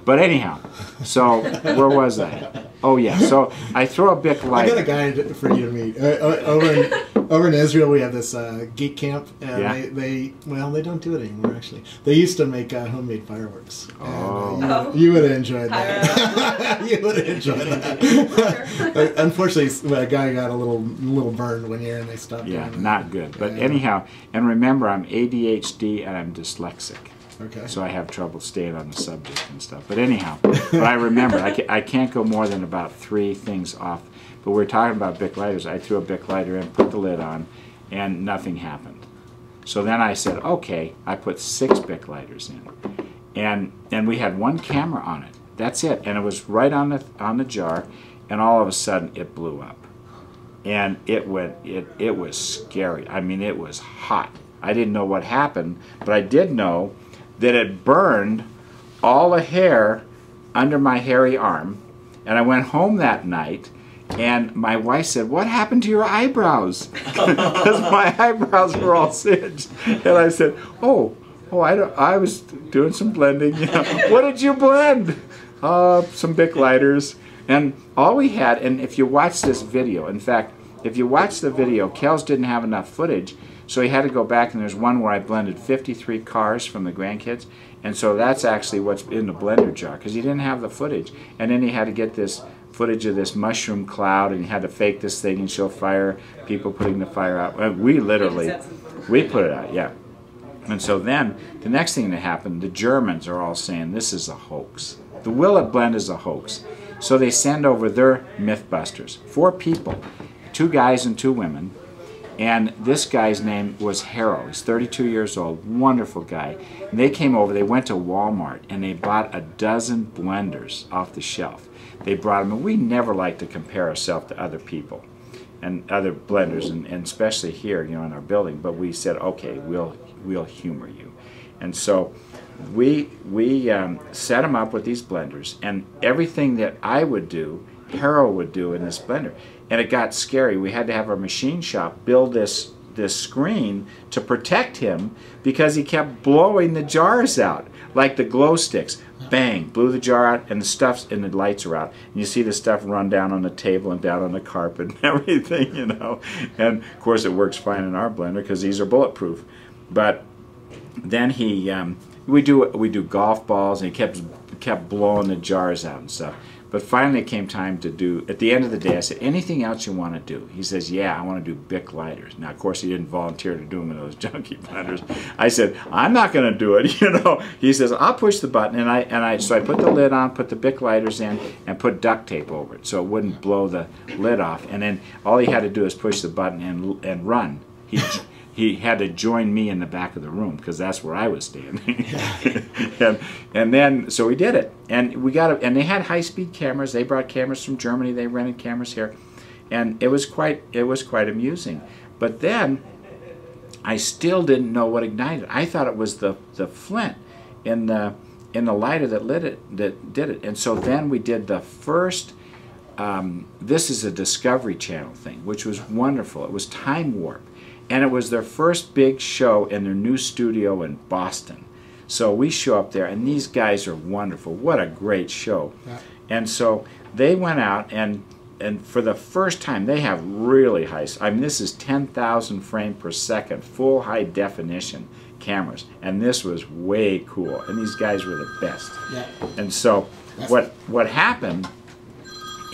But anyhow, so where was I? Oh yeah, so I throw a Bic lighter. I got a guy for you to meet. Over in Israel, we have this geek camp, and yeah. they don't do it anymore. Actually, they used to make homemade fireworks. Oh, and, you would have enjoyed that. You would have enjoyed that. Unfortunately, a guy got a little burned one year, and they stopped. Yeah, not good. But anyhow, and remember, I'm ADHD and I'm dyslexic. Okay. So I have trouble staying on the subject and stuff. But anyhow, but I remember I can't go more than about 3 things off. But we're talking about Bic lighters. I threw a Bic lighter in, put the lid on, and nothing happened. So then I said, okay, I put 6 Bic lighters in, and we had one camera on it. That's it, and it was right on the jar, and all of a sudden it blew up, and it was scary. I mean, it was hot. I didn't know what happened, but I did know that it burned all the hair under my hairy arm. And I went home that night, and my wife said, what happened to your eyebrows? Because my eyebrows were all singed. And I said, I was doing some blending. You know. What did you blend? Some Bic lighters. And all we had, and if you watch this video, in fact, if you watch the video, Kels didn't have enough footage, so he had to go back, and there's one where I blended 53 cars from the grandkids, and so that's actually what's in the blender jar, because he didn't have the footage. And then he had to get this footage of this mushroom cloud, and he had to fake this thing and show fire, people putting the fire out. We put it out, yeah. And so then, the next thing that happened, the Germans are all saying, this is a hoax. The Will It Blend is a hoax. So they send over their Mythbusters, 4 people. 2 guys and 2 women, and this guy's name was Harold. He's 32 years old, wonderful guy. And they came over, they went to Walmart, and they bought a dozen blenders off the shelf. They brought them, and we never like to compare ourselves to other people and other blenders, and especially here, you know, in our building, but we said, okay, we'll humor you. And so we set them up with these blenders, and everything that I would do, Harold would do in this blender. And it got scary. We had to have our machine shop build this screen to protect him because he kept blowing the jars out, like the glow sticks. Bang, blew the jar out, and the stuff's and the lights are out. And you see the stuff run down on the table and down on the carpet and everything, you know. And of course it works fine in our blender because these are bulletproof. But then he, we do golf balls, and he kept blowing the jars out and stuff. But finally, it came time to do. At the end of the day, I said, "Anything else you want to do?" He says, "Yeah, I want to do Bic lighters." Now, of course, he didn't volunteer to do them in those junky blenders. I said, "I'm not going to do it." You know, he says, "I'll push the button," and so I put the lid on, put the Bic lighters in, and put duct tape over it so it wouldn't blow the lid off. And then all he had to do is push the button and run. He had to join me in the back of the room because that's where I was standing. and then, so we did it. And we got, and they had high-speed cameras. They brought cameras from Germany. They rented cameras here. And it was quite amusing. But then I still didn't know what ignited. I thought it was the flint in the lighter that lit it, that did it. And so then we did the first, this is a Discovery Channel thing, which was wonderful. It was Time Warp. And it was their first big show in their new studio in Boston. So we show up there, and these guys are wonderful. What a great show. Yeah. And so they went out, and for the first time, they have really high, I mean, this is 10,000 frame per second, full high definition cameras. And this was way cool. And these guys were the best. Yeah. And so what happened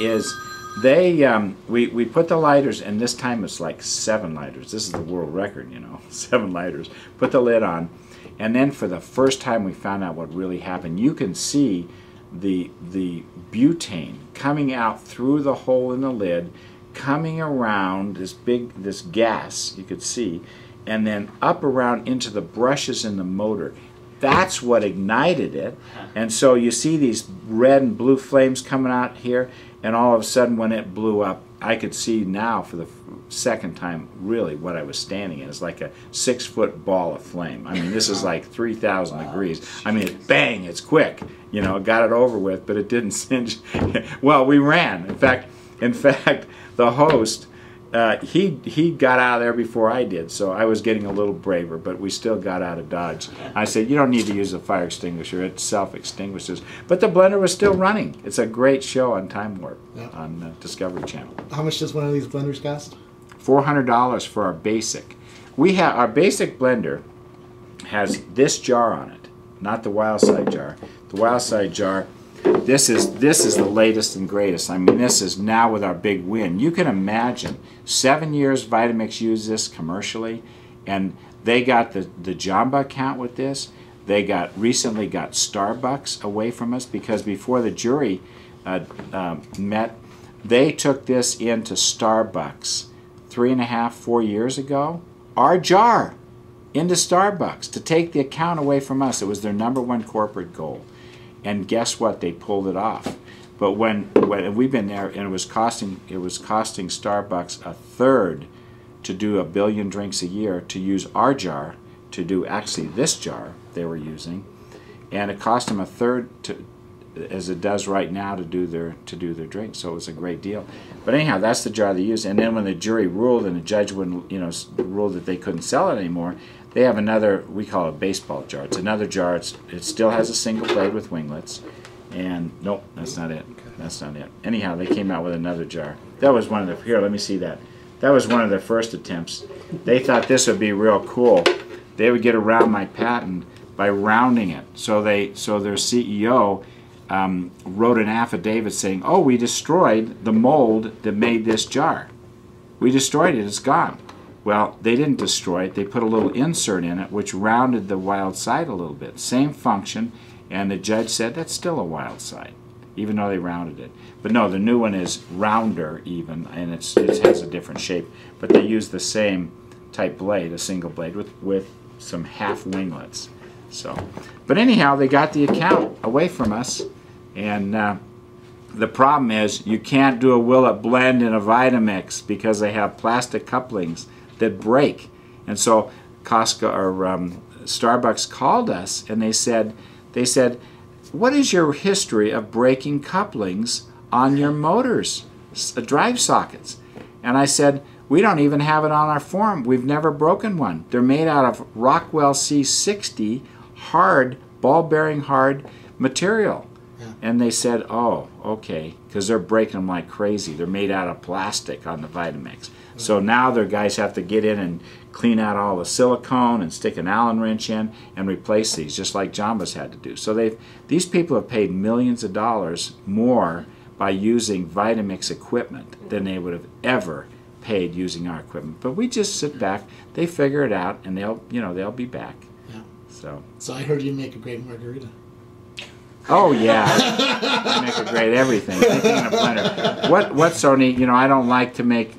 is, they we put the lighters, and this time it's like 7 lighters. This is the world record, you know, 7 lighters. Put the lid on, and then for the first time we found out what really happened. You can see the butane coming out through the hole in the lid, coming around this gas you could see, and then up around into the brushes in the motor. That's what ignited it. And so you see these red and blue flames coming out here, and all of a sudden when it blew up, I could see now for the second time really what I was standing in. It's like a 6-foot ball of flame. I mean, this is like 3,000 degrees. Geez. I mean, it's bang, it's quick. You know, got it over with, but it didn't singe. Well, we ran. In fact, the host, he got out of there before I did, so I was getting a little braver, but we still got out of Dodge. I said, you don't need to use a fire extinguisher. It self-extinguishes. But the blender was still running. It's a great show on Time Warp, yeah, on Discovery Channel. How much does one of these blenders cost? $400 for our basic. We have, our basic blender has this jar on it, not the wild side jar. The wild side jar, this is the latest and greatest. I mean, this is now with our big win. You can imagine 7 years Vitamix used this commercially, and they got the Jamba account with this. They recently got Starbucks away from us because before the jury met, they took this into Starbucks 3.5, 4 years ago. Our jar into Starbucks to take the account away from us. It was their #1 corporate goal. And guess what? They pulled it off. But when we've been there, and it was costing Starbucks a third to do 1 billion drinks a year, to use our jar to do actually this jar they were using, and it cost them a third to, as it does right now, to do their drinks. So it was a great deal. But anyhow, that's the jar they used. And then when the jury ruled, and the judge wouldn't, you know, ruled that they couldn't sell it anymore, they have another, we call it a baseball jar. It's another jar. It still has a single blade with winglets. And nope, that's not it. That's not it. Anyhow, they came out with another jar. That was one of the, here, let me see that. That was one of their first attempts. They thought this would be real cool. They would get around my patent by rounding it. So their CEO wrote an affidavit saying, oh, we destroyed the mold that made this jar. We destroyed it, it's gone. Well, they didn't destroy it. They put a little insert in it, which rounded the wild side a little bit. Same function, and the judge said that's still a wild side, even though they rounded it. But no, the new one is rounder even, and it has a different shape. But they use the same type blade, a single blade, with some half winglets. So, but anyhow, they got the account away from us, and the problem is you can't do a Will It Blend in a Vitamix because they have plastic couplings that break. And so Costco or Starbucks called us, and they said, what is your history of breaking couplings on your motors, drive sockets? And I said, we don't even have it on our form. We've never broken one. They're made out of Rockwell C60 hard, ball bearing hard material. Yeah. And they said, oh, okay, because they're breaking them like crazy. They're made out of plastic on the Vitamix. So now their guys have to get in and clean out all the silicone and stick an Allen wrench in and replace these, just like Jambas had to do. So these people have paid millions of dollars more by using Vitamix equipment than they would have ever paid using our equipment. But we just sit back, they figure it out, and they'll be back. Yeah. So I heard you make a great margarita. Oh yeah, I make a great everything. In a blender. What's so neat? You know, I don't like to make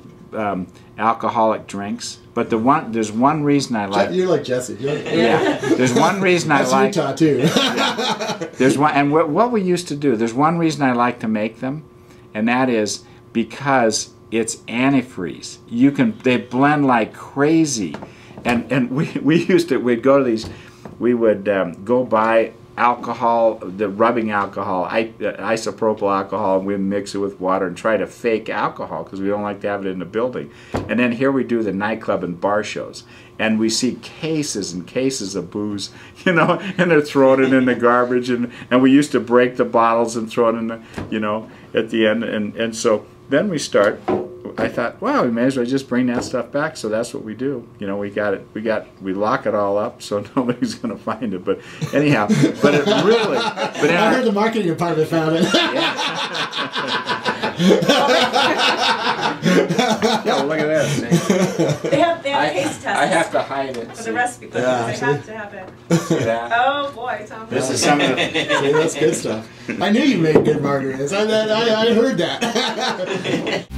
alcoholic drinks, but there's one reason I like. You're like Jesse. Yeah. There's one reason I like. That's Utah too. Yeah. There's one, and what we used to do. There's one reason I like to make them, and that is because it's antifreeze. They blend like crazy, and we used to. We'd go to these. We would go buy alcohol, the rubbing alcohol, isopropyl alcohol, and we mix it with water and try to fake alcohol because we don't like to have it in the building. And then here we do the nightclub and bar shows, and we see cases and cases of booze, you know, and they're throwing it in the garbage, and we used to break the bottles and throw it in the, you know, at the end, and so then we start. I thought, wow, we may as well just bring that stuff back. So that's what we do. You know, we lock it all up, so nobody's going to find it. But anyhow, but it really. But I heard the marketing department found it. Yeah, well, look at that. They have taste tests. I have to hide it. For the recipe books, they have to have it. Yeah. Oh boy, Tom. This is some of the. See, that's good stuff. I knew you made good margaritas. I heard that.